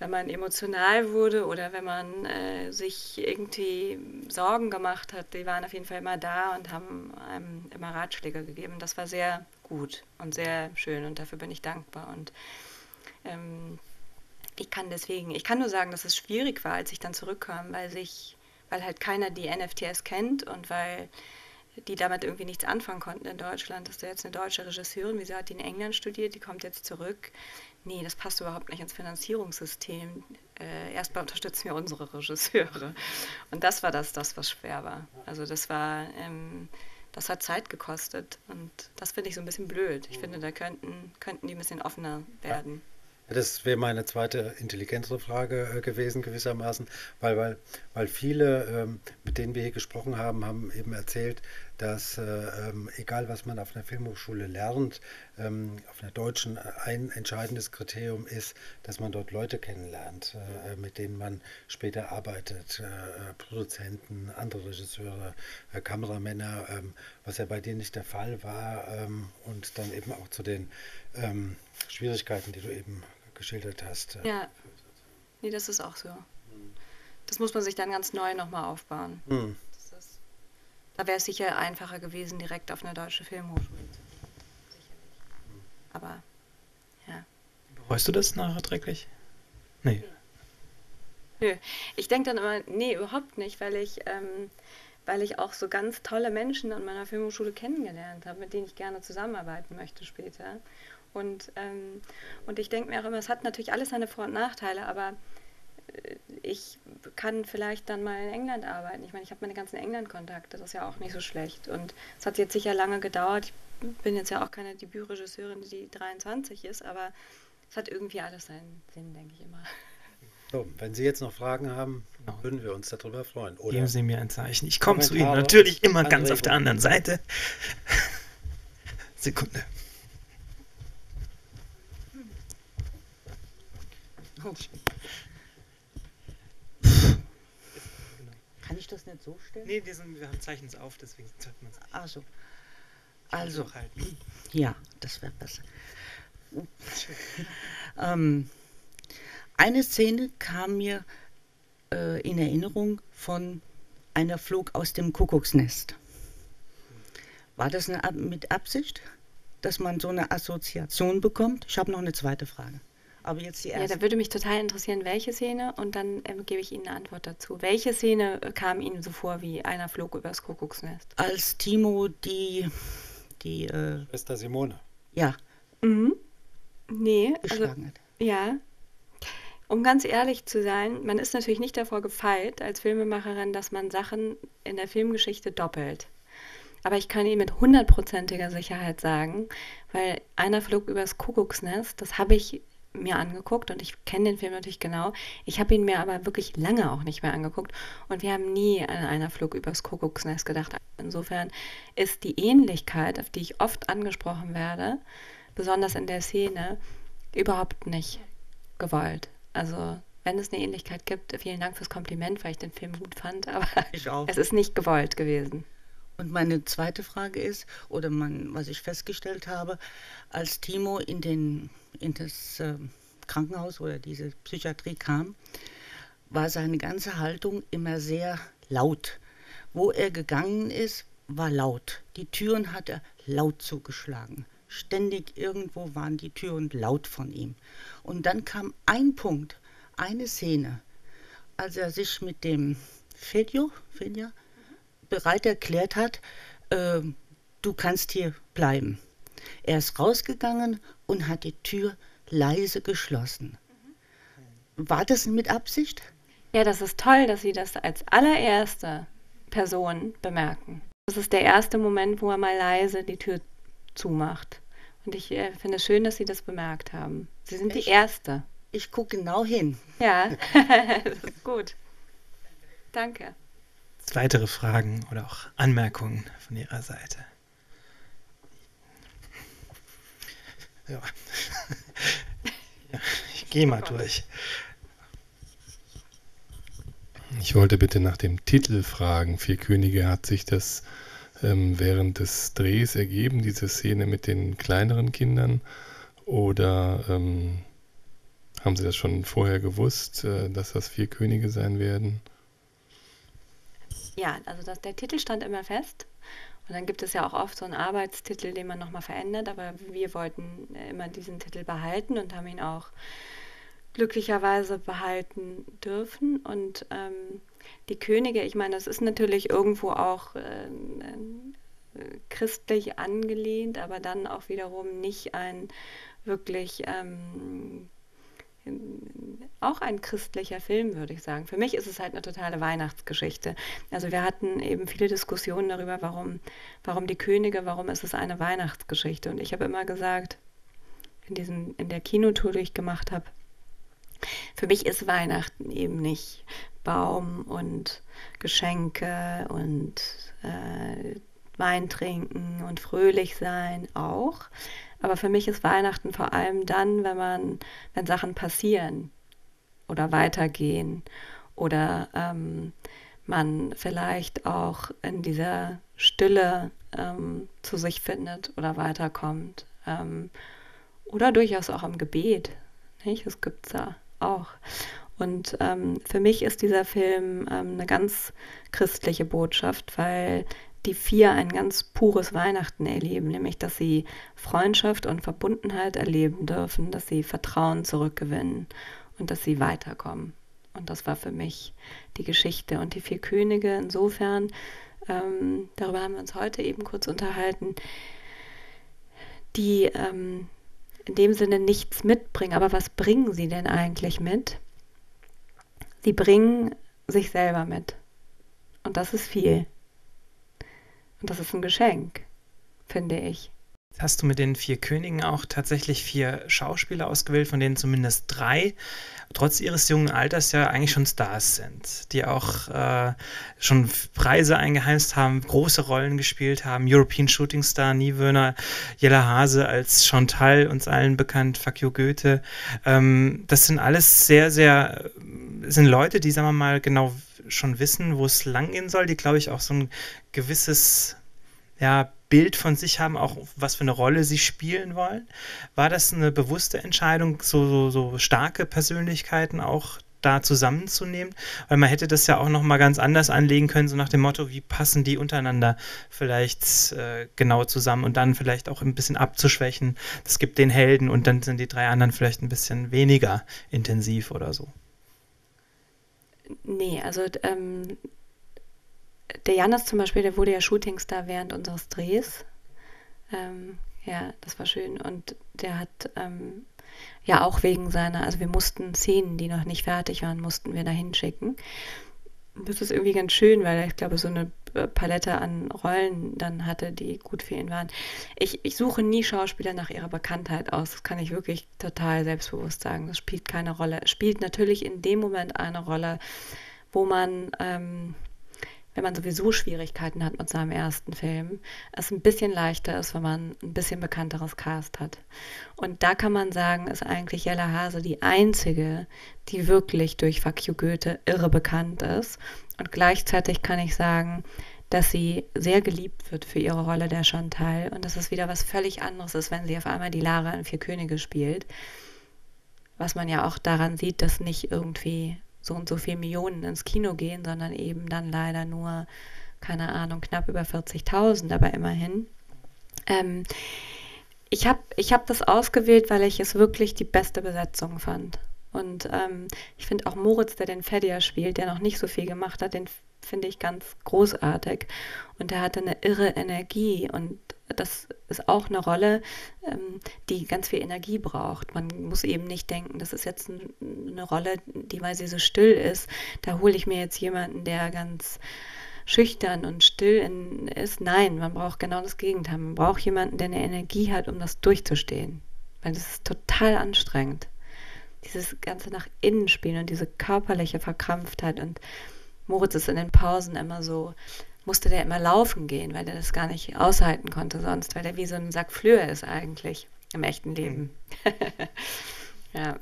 wenn man emotional wurde oder wenn man sich irgendwie Sorgen gemacht hat, die waren auf jeden Fall immer da und haben einem immer Ratschläge gegeben. Das war sehr gut und sehr schön und dafür bin ich dankbar. Und ich kann nur sagen, dass es schwierig war, als ich dann zurückkam, weil halt keiner die NFTS kennt und weil die damit irgendwie nichts anfangen konnten in Deutschland. Das ist ja jetzt eine deutsche Regisseurin, wieso hat die in England studiert, die kommt jetzt zurück. Nee, das passt überhaupt nicht ins Finanzierungssystem. Erstmal unterstützen wir unsere Regisseure. Und das war das, was schwer war. Also das hat Zeit gekostet und das finde ich so ein bisschen blöd. Ich finde, da könnten die ein bisschen offener werden. Ja, das wäre meine zweite intelligentere Frage gewesen gewissermaßen, weil viele, mit denen wir hier gesprochen haben, haben eben erzählt, dass egal was man auf einer Filmhochschule lernt, auf einer deutschen ein entscheidendes Kriterium ist, dass man dort Leute kennenlernt, mit denen man später arbeitet, Produzenten, andere Regisseure, Kameramänner, was ja bei dir nicht der Fall war, und dann eben auch zu den Schwierigkeiten, die du eben geschildert hast. Ja, nee, das ist auch so. Das muss man sich dann ganz neu nochmal aufbauen. Hm. Da wäre es sicher einfacher gewesen, direkt auf eine deutsche Filmhochschule. Aber, ja. Bereust du das nachträglich? Nee. Nö. Ich denke dann immer, nee, überhaupt nicht, weil ich auch so ganz tolle Menschen an meiner Filmhochschule kennengelernt habe, mit denen ich gerne zusammenarbeiten möchte später. Und ich denke mir auch immer, es hat natürlich alles seine Vor- und Nachteile, aber ich kann vielleicht dann mal in England arbeiten. Ich meine, ich habe meine ganzen England-Kontakte, das ist ja auch nicht so schlecht. Und es hat jetzt sicher lange gedauert. Ich bin jetzt ja auch keine Debütregisseurin, die 23 ist, aber es hat irgendwie alles seinen Sinn, denke ich immer. So, wenn Sie jetzt noch Fragen haben, würden wir uns darüber freuen, oder? Geben Sie mir ein Zeichen. Ich komme zu Ihnen natürlich immer Anregung. Ganz auf der anderen Seite. Sekunde. Oh. Kann ich das nicht so stellen? Nee, wir haben Zeichen auf, deswegen zeigt man es nicht. Ach so. Also, ja, das wäre besser. Eine Szene kam mir in Erinnerung von einer Flug aus dem Kuckucksnest. War das mit Absicht, dass man so eine Assoziation bekommt? Ich habe noch eine zweite Frage. Aber jetzt die erste. Ja, da würde mich total interessieren, welche Szene, und dann gebe ich Ihnen eine Antwort dazu. Welche Szene kam Ihnen so vor, wie einer flog übers Kuckucksnest? Als Timo die Schwester Simone. Ja. Mhm. Nee. Geschlagen hat. Ja. Um ganz ehrlich zu sein, man ist natürlich nicht davor gefeit, als Filmemacherin, dass man Sachen in der Filmgeschichte doppelt. Aber ich kann Ihnen mit 100%iger Sicherheit sagen, weil einer flog übers Kuckucksnest, das habe ich mir angeguckt und ich kenne den Film natürlich genau. Ich habe ihn mir aber wirklich lange auch nicht mehr angeguckt und wir haben nie an einer Flug übers Kuckucksnest gedacht. Insofern ist die Ähnlichkeit, auf die ich oft angesprochen werde, besonders in der Szene, überhaupt nicht gewollt. Also wenn es eine Ähnlichkeit gibt, vielen Dank fürs Kompliment, weil ich den Film gut fand, aber es ist nicht gewollt gewesen. Und meine zweite Frage ist, was ich festgestellt habe, als Timo in das Krankenhaus oder diese Psychiatrie kam, war seine ganze Haltung immer sehr laut. Wo er gegangen ist, war laut. Die Türen hat er laut zugeschlagen. Ständig irgendwo waren die Türen laut von ihm. Und dann kam ein Punkt, eine Szene, als er sich mit dem Fedja bereit erklärt hat, du kannst hier bleiben. Er ist rausgegangen und hat die Tür leise geschlossen. War das mit Absicht? Ja, das ist toll, dass Sie das als allererste Person bemerken. Das ist der erste Moment, wo er mal leise die Tür zumacht. Und ich finde es schön, dass Sie das bemerkt haben. Sie sind die Erste. Ich gucke genau hin. Ja, das ist gut. Danke. Weitere Fragen oder auch Anmerkungen von Ihrer Seite? Ja. Ich gehe mal durch. Ich wollte bitte nach dem Titel fragen. Vier Könige, hat sich das während des Drehs ergeben, diese Szene mit den kleineren Kindern? Oder haben Sie das schon vorher gewusst, dass das Vier Könige sein werden? Ja, also der Titel stand immer fest. Und dann gibt es ja auch oft so einen Arbeitstitel, den man nochmal verändert, aber wir wollten immer diesen Titel behalten und haben ihn auch glücklicherweise behalten dürfen. Und die Könige, ich meine, das ist natürlich irgendwo auch christlich angelehnt, aber dann auch wiederum nicht ein wirklich... auch ein christlicher Film, würde ich sagen. Für mich ist es halt eine totale Weihnachtsgeschichte. Also wir hatten eben viele Diskussionen darüber, warum die Könige, warum ist es eine Weihnachtsgeschichte? Und ich habe immer gesagt, in der Kinotour, die ich gemacht habe, für mich ist Weihnachten eben nicht Baum und Geschenke und Wein trinken und fröhlich sein auch. Aber für mich ist Weihnachten vor allem dann, wenn Sachen passieren oder weitergehen oder man vielleicht auch in dieser Stille zu sich findet oder weiterkommt. Oder durchaus auch im Gebet. Nicht? Das gibt es da auch. Und für mich ist dieser Film eine ganz christliche Botschaft, weil die vier ein ganz pures Weihnachten erleben, nämlich dass sie Freundschaft und Verbundenheit erleben dürfen, dass sie Vertrauen zurückgewinnen und dass sie weiterkommen. Und das war für mich die Geschichte. Und die vier Könige insofern, darüber haben wir uns heute eben kurz unterhalten, die in dem Sinne nichts mitbringen. Aber was bringen sie denn eigentlich mit? Sie bringen sich selber mit. Und das ist viel. Und das ist ein Geschenk, finde ich. Jetzt hast du mit den vier Königen auch tatsächlich 4 Schauspieler ausgewählt, von denen zumindest 3, trotz ihres jungen Alters, ja eigentlich schon Stars sind, die auch schon Preise eingeheimst haben, große Rollen gespielt haben. European Shooting Star Niewöhner, Jella Haase als Chantal, uns allen bekannt, Fuck you Goethe. Das sind alles sind Leute, die, sagen wir mal, genau schon wissen, wo es lang gehen soll, die, glaube ich, auch so ein gewisses Bild von sich haben, auch was für eine Rolle sie spielen wollen. War das eine bewusste Entscheidung, so starke Persönlichkeiten auch da zusammenzunehmen? Weil man hätte das ja auch nochmal ganz anders anlegen können, so nach dem Motto, wie passen die untereinander vielleicht genau zusammen und dann vielleicht auch ein bisschen abzuschwächen. Es gibt den Helden und dann sind die 3 anderen vielleicht ein bisschen weniger intensiv oder so. Nee, also der Jannis zum Beispiel, der wurde ja Shootingstar während unseres Drehs. Ja, das war schön. Und der hat ja auch wegen seiner, also wir mussten Szenen, die noch nicht fertig waren, mussten wir da hinschicken. Das ist irgendwie ganz schön, weil er, ich glaube, so eine Palette an Rollen dann hatte, die gut für ihn waren. Ich suche nie Schauspieler nach ihrer Bekanntheit aus. Das kann ich wirklich total selbstbewusst sagen. Das spielt keine Rolle. Es spielt natürlich in dem Moment eine Rolle, wo man, wenn man sowieso Schwierigkeiten hat mit seinem ersten Film, es ein bisschen leichter ist, wenn man ein bisschen bekannteres Cast hat. Und da kann man sagen, ist eigentlich Jella Haase die einzige, die wirklich durch Fuck you Goethe irre bekannt ist. Und gleichzeitig kann ich sagen, dass sie sehr geliebt wird für ihre Rolle der Chantal und dass es wieder was völlig anderes ist, wenn sie auf einmal die Lara in Vier Könige spielt. was man ja auch daran sieht, dass nicht irgendwie so und so viele Millionen ins Kino gehen, sondern eben dann leider nur, keine Ahnung, knapp über 40.000, aber immerhin. Ich hab das ausgewählt, weil ich es wirklich die beste Besetzung fand. Und ich finde auch Moritz, der den Fedja spielt, der noch nicht so viel gemacht hat, den finde ich ganz großartig. Und der hatte eine irre Energie und das ist auch eine Rolle, die ganz viel Energie braucht. Man muss eben nicht denken, das ist jetzt eine Rolle, die, weil sie so still ist, da hole ich mir jetzt jemanden, der ganz schüchtern und still ist. Nein, man braucht genau das Gegenteil. Man braucht jemanden, der eine Energie hat, um das durchzustehen. Weil das ist total anstrengend. Dieses ganze nach innen spielen und diese körperliche Verkrampftheit. Und Moritz ist in den Pausen immer so, musste der immer laufen gehen, weil der das gar nicht aushalten konnte sonst, weil der wie so ein Sack Flöhe ist eigentlich im echten Leben. Ja,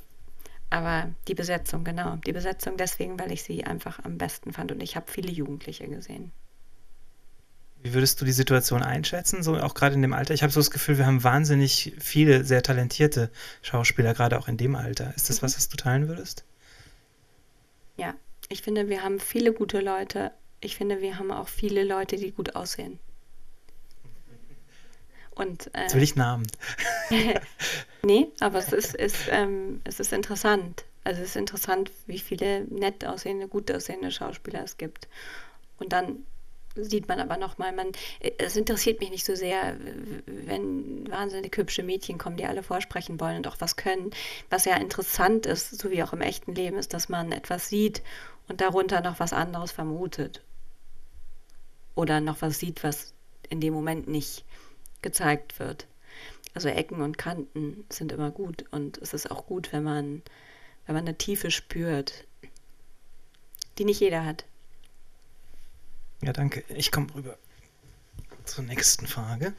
aber die Besetzung, genau. Die Besetzung deswegen, weil ich sie einfach am besten fand und ich habe viele Jugendliche gesehen. Wie würdest du die Situation einschätzen, so auch gerade in dem Alter? Ich habe so das Gefühl, wir haben wahnsinnig viele sehr talentierte Schauspieler, gerade auch in dem Alter. Ist das was du teilen würdest? Ja, ich finde, wir haben viele gute Leute. Ich finde, wir haben auch viele Leute, die gut aussehen. Und, jetzt will ich Namen. Nee, aber es ist interessant. Also es ist interessant, wie viele nett aussehende, gut aussehende Schauspieler es gibt. Und dann sieht man aber nochmal, es interessiert mich nicht so sehr, wenn wahnsinnig hübsche Mädchen kommen, die alle vorsprechen wollen und auch was können. Was ja interessant ist, so wie auch im echten Leben, ist, dass man etwas sieht und darunter noch was anderes vermutet. Oder noch was sieht, was in dem Moment nicht gezeigt wird. Also Ecken und Kanten sind immer gut und es ist auch gut, wenn man eine Tiefe spürt, die nicht jeder hat. Ja, danke. Ich komme rüber zur nächsten Frage.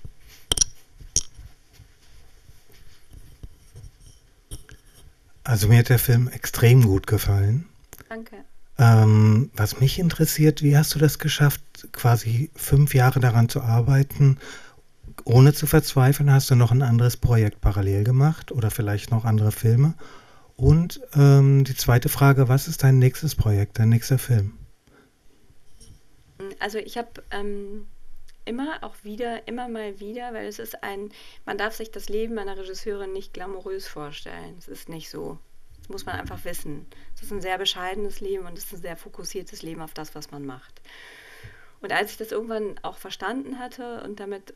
Also mir hat der Film extrem gut gefallen. Danke. Was mich interessiert, wie hast du das geschafft, quasi 5 Jahre daran zu arbeiten, ohne zu verzweifeln? Hast du noch ein anderes Projekt parallel gemacht oder vielleicht noch andere Filme? Und die zweite Frage, was ist dein nächstes Projekt, dein nächster Film? Also ich habe immer mal wieder, weil es ist man darf sich das Leben einer Regisseurin nicht glamourös vorstellen. Es ist nicht so. Das muss man einfach wissen. Es ist ein sehr bescheidenes Leben und es ist ein sehr fokussiertes Leben auf das, was man macht. Und als ich das irgendwann auch verstanden hatte und damit,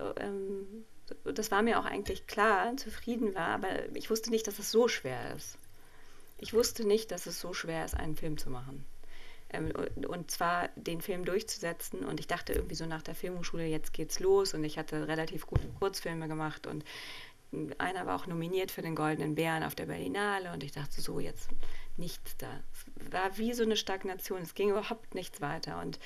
das war mir auch eigentlich klar, zufrieden war, aber ich wusste nicht, dass es so schwer ist. Ich wusste nicht, dass es so schwer ist, einen Film zu machen. Und zwar den Film durchzusetzen und ich dachte irgendwie so nach der Filmhochschule, jetzt geht's los und ich hatte relativ gute Kurzfilme gemacht und einer war auch nominiert für den Goldenen Bären auf der Berlinale und ich dachte so, jetzt nichts da. Es war wie so eine Stagnation, es ging überhaupt nichts weiter und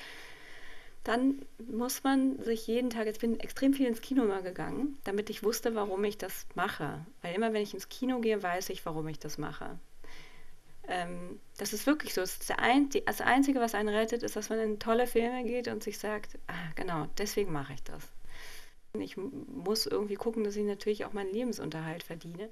dann muss man sich jeden Tag, jetzt bin ich extrem viel ins Kino mal gegangen, damit ich wusste, warum ich das mache, weil immer wenn ich ins Kino gehe, weiß ich, warum ich das mache. Das ist wirklich so. Das Einzige, was einen rettet, ist, dass man in tolle Filme geht und sich sagt, ah, genau, deswegen mache ich das. Ich muss irgendwie gucken, dass ich natürlich auch meinen Lebensunterhalt verdiene.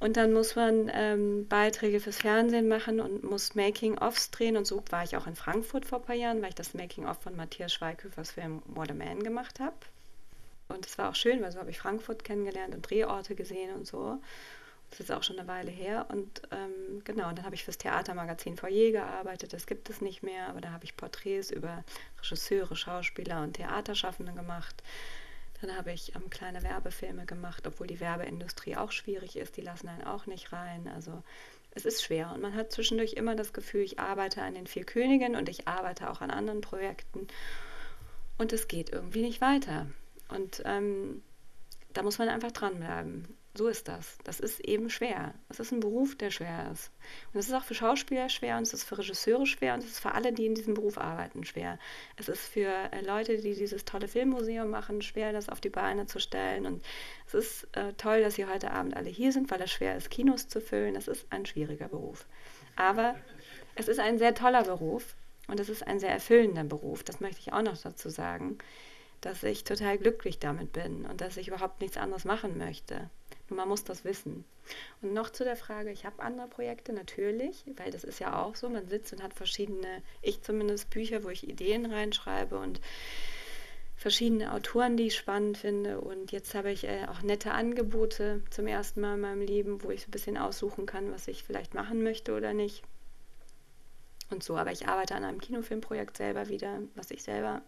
Und dann muss man Beiträge fürs Fernsehen machen und muss Making-ofs drehen. Und so war ich auch in Frankfurt vor ein paar Jahren, weil ich das Making-of von Matthias Schweighöfers Film What a Man gemacht habe. Und es war auch schön, weil so habe ich Frankfurt kennengelernt und Drehorte gesehen und so. Das ist auch schon eine Weile her und genau, dann habe ich fürs Theatermagazin Foyer gearbeitet, das gibt es nicht mehr, aber da habe ich Porträts über Regisseure, Schauspieler und Theaterschaffende gemacht. Dann habe ich kleine Werbefilme gemacht, obwohl die Werbeindustrie auch schwierig ist, die lassen einen auch nicht rein, also es ist schwer und man hat zwischendurch immer das Gefühl, ich arbeite an den Vier Königen und ich arbeite auch an anderen Projekten und es geht irgendwie nicht weiter und da muss man einfach dranbleiben. So ist das. Das ist eben schwer. Es ist ein Beruf, der schwer ist. Und es ist auch für Schauspieler schwer und es ist für Regisseure schwer und es ist für alle, die in diesem Beruf arbeiten, schwer. Es ist für Leute, die dieses tolle Filmmuseum machen, schwer, das auf die Beine zu stellen. Und es ist toll, dass Sie heute Abend alle hier sind, weil es schwer ist, Kinos zu füllen. Es ist ein schwieriger Beruf. Aber es ist ein sehr toller Beruf und es ist ein sehr erfüllender Beruf. Das möchte ich auch noch dazu sagen, dass ich total glücklich damit bin und dass ich überhaupt nichts anderes machen möchte. Und man muss das wissen. Und noch zu der Frage, ich habe andere Projekte, natürlich, weil das ist ja auch so, man sitzt und hat verschiedene, ich zumindest, Bücher, wo ich Ideen reinschreibe und verschiedene Autoren, die ich spannend finde. Und jetzt habe ich auch nette Angebote zum ersten Mal in meinem Leben, wo ich so ein bisschen aussuchen kann, was ich vielleicht machen möchte oder nicht. Und so, aber ich arbeite an einem Kinofilmprojekt selber wieder, was ich selber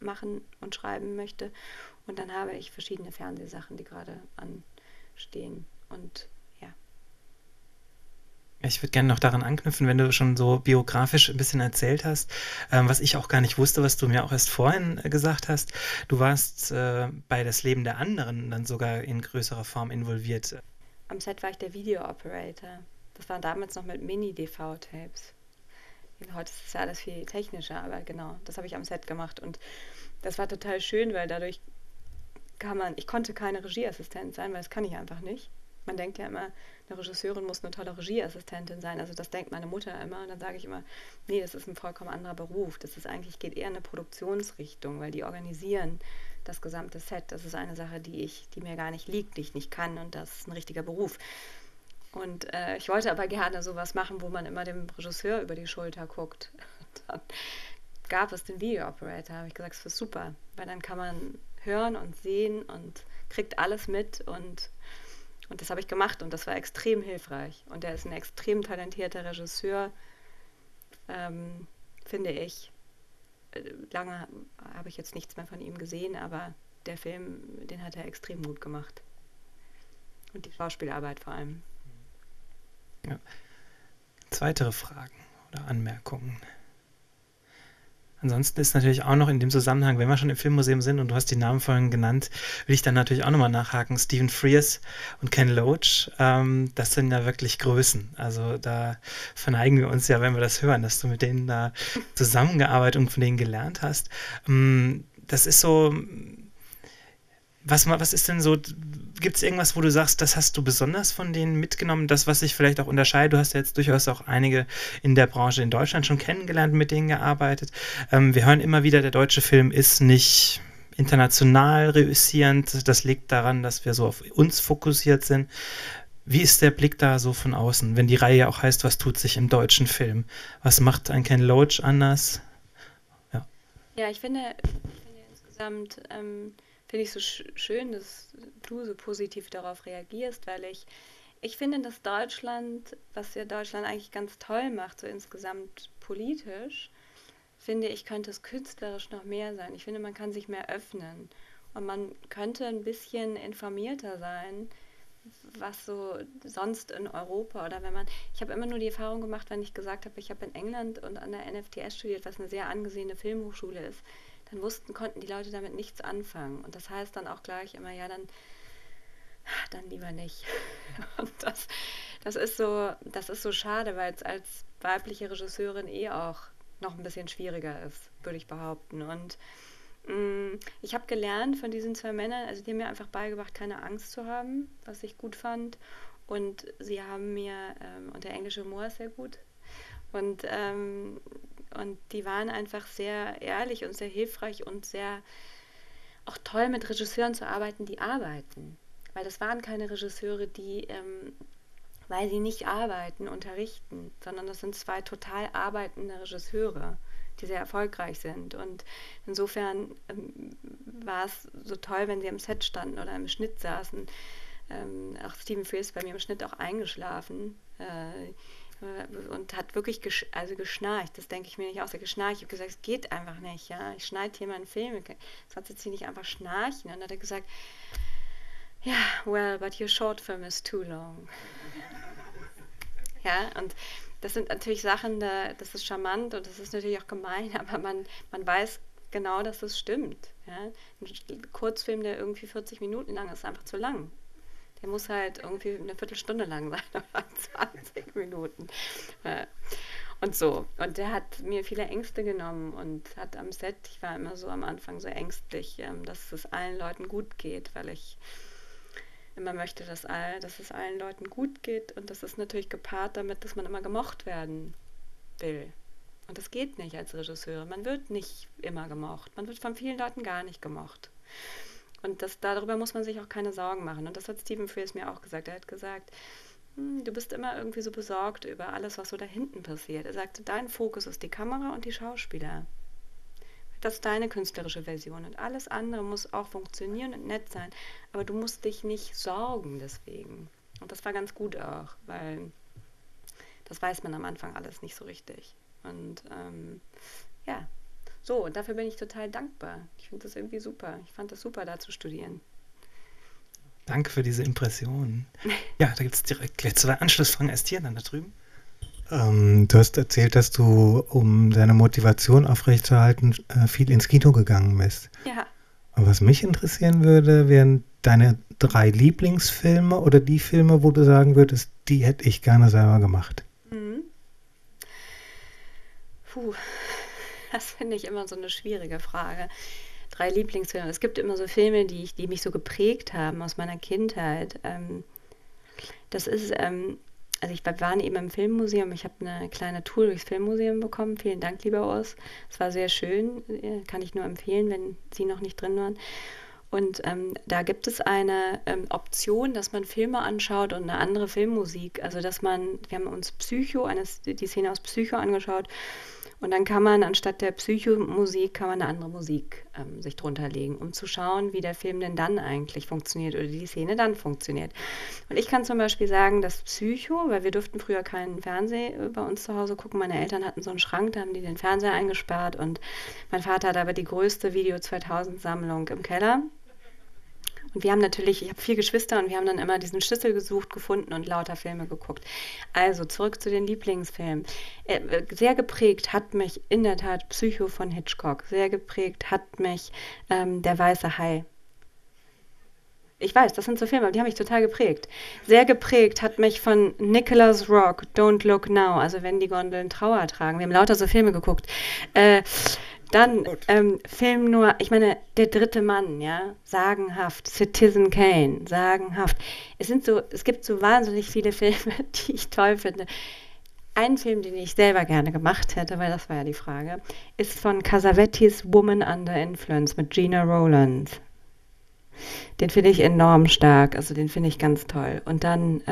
machen und schreiben möchte. Und dann habe ich verschiedene Fernsehsachen, die gerade anstehen. Und ja. Ich würde gerne noch daran anknüpfen, wenn du schon so biografisch ein bisschen erzählt hast, was ich auch gar nicht wusste, was du mir auch erst vorhin gesagt hast. Du warst bei Das Leben der Anderen dann sogar in größerer Form involviert. Am Set war ich der Video-Operator. Das war damals noch mit Mini-DV-Tapes. Heute ist es ja alles viel technischer, aber genau, das habe ich am Set gemacht. Und das war total schön, weil dadurch ich konnte keine Regieassistent sein, weil das kann ich einfach nicht. Man denkt ja immer, eine Regisseurin muss eine tolle Regieassistentin sein. Also das denkt meine Mutter immer. Und dann sage ich immer, nee, das ist ein vollkommen anderer Beruf. Das ist eigentlich, geht eher in eine Produktionsrichtung, weil die organisieren das gesamte Set. Das ist eine Sache, die mir gar nicht liegt, die ich nicht kann. Und das ist ein richtiger Beruf. Und ich wollte aber gerne sowas machen, wo man immer dem Regisseur über die Schulter guckt. Und dann gab es den Video-Operator, habe ich gesagt, das ist super, weil dann kann man hören und sehen und kriegt alles mit und das habe ich gemacht und das war extrem hilfreich. Und er ist ein extrem talentierter Regisseur, finde ich. Lange habe ich jetzt nichts mehr von ihm gesehen, aber der Film, den hat er extrem gut gemacht. Und die Schauspielarbeit vor allem. Ja. Jetzt weitere Fragen oder Anmerkungen? Ansonsten ist natürlich auch noch in dem Zusammenhang, wenn wir schon im Filmmuseum sind und du hast die Namen vorhin genannt, will ich dann natürlich auch nochmal nachhaken. Stephen Frears und Ken Loach, das sind ja wirklich Größen. Also da verneigen wir uns ja, wenn wir das hören, dass du mit denen da zusammengearbeitet und von denen gelernt hast. Das ist so, was ist denn so, gibt es irgendwas, wo du sagst, das hast du besonders von denen mitgenommen, das, was sich vielleicht auch unterscheidet? Du hast ja jetzt durchaus auch einige in der Branche in Deutschland schon kennengelernt, mit denen gearbeitet. Wir hören immer wieder, der deutsche Film ist nicht international reüssierend. Das liegt daran, dass wir so auf uns fokussiert sind. Wie ist der Blick da so von außen, wenn die Reihe ja auch heißt, was tut sich im deutschen Film? Was macht ein Ken Loach anders? Ja, ich finde insgesamt... Finde ich so schön, dass du so positiv darauf reagierst, weil ich finde, dass Deutschland, was ja Deutschland eigentlich ganz toll macht, so insgesamt politisch, finde ich, könnte es künstlerisch noch mehr sein. Ich finde, man kann sich mehr öffnen und man könnte ein bisschen informierter sein, was so sonst in Europa oder wenn man, ich habe immer nur die Erfahrung gemacht, wenn ich gesagt habe, ich habe in England und an der NFTS studiert, was eine sehr angesehene Filmhochschule ist, dann konnten die Leute damit nichts anfangen. Und das heißt dann auch gleich immer, ja, dann lieber nicht. Und das ist so schade, weil es als weibliche Regisseurin auch noch ein bisschen schwieriger ist, würde ich behaupten. Und ich habe gelernt von diesen zwei Männern, also die haben mir einfach beigebracht, keine Angst zu haben, was ich gut fand. Und sie haben mir, und der englische Humor ist sehr gut, und die waren einfach sehr ehrlich und sehr hilfreich und sehr auch toll, mit Regisseuren zu arbeiten, die arbeiten. Weil das waren keine Regisseure, die, weil sie nicht arbeiten, unterrichten, sondern das sind zwei total arbeitende Regisseure, die sehr erfolgreich sind. Und insofern war es so toll, wenn sie am Set standen oder im Schnitt saßen. Auch Stephen Frears bei mir im Schnitt auch eingeschlafen. Und hat wirklich geschnarcht, das denke ich mir nicht aus, er geschnarcht, ich habe gesagt, es geht einfach nicht, ja, ich schneide hier meinen Film, das hat jetzt hier nicht einfach schnarchen, und dann hat er gesagt, ja, yeah, well, but your short film is too long. Ja, und das sind natürlich Sachen, das ist charmant und das ist natürlich auch gemein, aber man weiß genau, dass das stimmt, ja, ein Kurzfilm, der irgendwie 40 Minuten lang ist, einfach zu lang. Der muss halt irgendwie eine Viertelstunde lang sein, aber 20 Minuten. Und so. Und der hat mir viele Ängste genommen und hat am Set, ich war immer so am Anfang so ängstlich, dass es allen Leuten gut geht, weil ich immer möchte, dass es allen Leuten gut geht. Und das ist natürlich gepaart damit, dass man immer gemocht werden will. Und das geht nicht als Regisseur. Man wird nicht immer gemocht. Man wird von vielen Leuten gar nicht gemocht. Und darüber muss man sich auch keine Sorgen machen. Und das hat Stephen Frears mir auch gesagt. Er hat gesagt, du bist immer irgendwie so besorgt über alles, was so da hinten passiert. Er sagte, dein Fokus ist die Kamera und die Schauspieler. Das ist deine künstlerische Version. Und alles andere muss auch funktionieren und nett sein. Aber du musst dich nicht sorgen deswegen. Und das war ganz gut auch, weil das weiß man am Anfang alles nicht so richtig. Und ja, so, und dafür bin ich total dankbar. Ich finde das irgendwie super. Ich fand das super, da zu studieren. Danke für diese Impression. Ja, da gibt es direkt gleich zwei Anschlussfragen erst hier, dann da drüben. Du hast erzählt, dass du, um deine Motivation aufrechtzuerhalten, viel ins Kino gegangen bist. Ja. Aber was mich interessieren würde, wären deine 3 Lieblingsfilme oder die Filme, wo du sagen würdest, die hätte ich gerne selber gemacht. Mhm. Puh, das finde ich immer so eine schwierige Frage. 3 Lieblingsfilme. Es gibt immer so Filme, die mich so geprägt haben aus meiner Kindheit. Das ist, also ich war eben im Filmmuseum, ich habe eine kleine Tour durchs Filmmuseum bekommen. Vielen Dank, lieber Urs. Es war sehr schön, kann ich nur empfehlen, wenn Sie noch nicht drin waren. Und da gibt es eine Option, dass man Filme anschaut und eine andere Filmmusik. Also dass man, wir haben uns Psycho, die Szene aus Psycho angeschaut und dann kann man anstatt der Psycho-Musik, kann man eine andere Musik sich drunter legen, um zu schauen, wie der Film denn dann eigentlich funktioniert oder die Szene dann funktioniert. Und ich kann zum Beispiel sagen, dass Psycho, weil wir durften früher keinen Fernseher bei uns zu Hause gucken, meine Eltern hatten so einen Schrank, da haben die den Fernseher eingesperrt und mein Vater hat aber die größte Video 2000-Sammlung im Keller. Und wir haben natürlich, ich habe 4 Geschwister und wir haben dann immer diesen Schlüssel gesucht, gefunden und lauter Filme geguckt. Also zurück zu den Lieblingsfilmen. Sehr geprägt hat mich in der Tat Psycho von Hitchcock. Sehr geprägt hat mich Der weiße Hai. Ich weiß, das sind so Filme, aber die haben mich total geprägt. Sehr geprägt hat mich von Nicolas Roeg, Don't Look Now, also Wenn die Gondeln Trauer tragen. Wir haben lauter so Filme geguckt. Dann Film nur, ich meine, Der dritte Mann, ja, sagenhaft, Citizen Kane, sagenhaft. Es gibt so wahnsinnig viele Filme, die ich toll finde. Ein Film, den ich selber gerne gemacht hätte, weil das war ja die Frage, ist von Casavettis Woman Under Influence mit Gena Rowlands. Den finde ich enorm stark, also den finde ich ganz toll. Und dann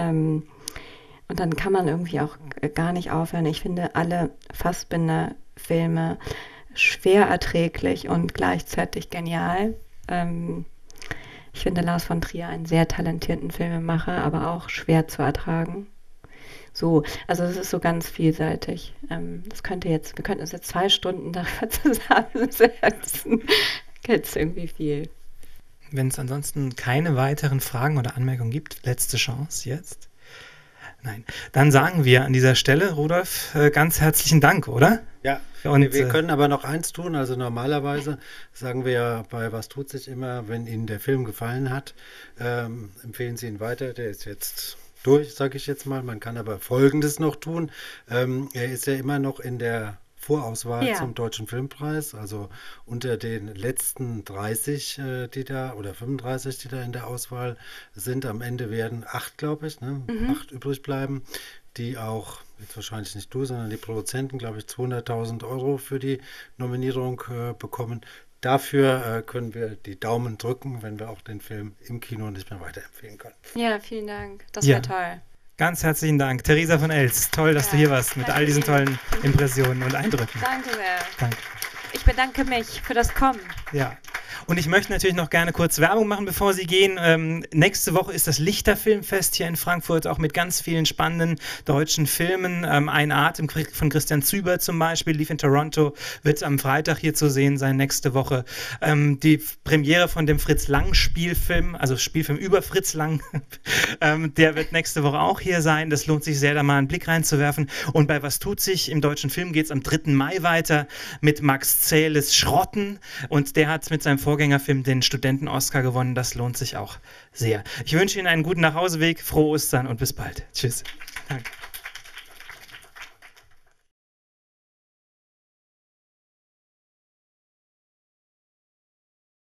kann man irgendwie auch gar nicht aufhören. Ich finde alle Fassbinder-Filme schwer erträglich und gleichzeitig genial. Ich finde Lars von Trier einen sehr talentierten Filmemacher, aber auch schwer zu ertragen. So, also es ist so ganz vielseitig. Wir könnten uns jetzt 2 Stunden darüber zusammensetzen. Jetzt irgendwie viel. Wenn es ansonsten keine weiteren Fragen oder Anmerkungen gibt, letzte Chance jetzt. Nein. Dann sagen wir an dieser Stelle, Rudolf, ganz herzlichen Dank, oder? Ja, und wir können aber noch eins tun. Also normalerweise sagen wir ja bei Was tut sich immer, wenn Ihnen der Film gefallen hat, empfehlen Sie ihn weiter. Der ist jetzt durch, sage ich jetzt mal. Man kann aber Folgendes noch tun. Er ist ja immer noch in der Vorauswahl zum Deutschen Filmpreis, also unter den letzten 30, die da, oder 35, die da in der Auswahl sind. Am Ende werden 8, glaube ich, ne? 8 übrig bleiben, die auch, jetzt wahrscheinlich nicht du, sondern die Produzenten, glaube ich, 200.000 € für die Nominierung bekommen. Dafür können wir die Daumen drücken, wenn wir auch den Film im Kino nicht mehr weiterempfehlen können. Ja, vielen Dank. Das war toll. Ganz herzlichen Dank. Theresa von Eltz, toll, dass du hier warst mit all diesen tollen Impressionen und Eindrücken. Danke sehr. Danke. Ich bedanke mich für das Kommen. Ja. Und ich möchte natürlich noch gerne kurz Werbung machen, bevor Sie gehen. Nächste Woche ist das Lichterfilmfest hier in Frankfurt, auch mit ganz vielen spannenden deutschen Filmen. Ein Atem von Christian Züber zum Beispiel, lief in Toronto, wird am Freitag hier zu sehen sein, nächste Woche. Die Premiere von dem Fritz-Lang-Spielfilm, also Spielfilm über Fritz Lang, der wird nächste Woche auch hier sein. Das lohnt sich sehr, da mal einen Blick reinzuwerfen. Und bei Was tut sich? Im deutschen Film geht es am 3. Mai weiter mit Max Zähles Schrotten. Und der hat mit seinem Vorgängerfilm den Studenten-Oscar gewonnen. Das lohnt sich auch sehr. Ich wünsche Ihnen einen guten Nachhauseweg, frohe Ostern und bis bald. Tschüss. Danke.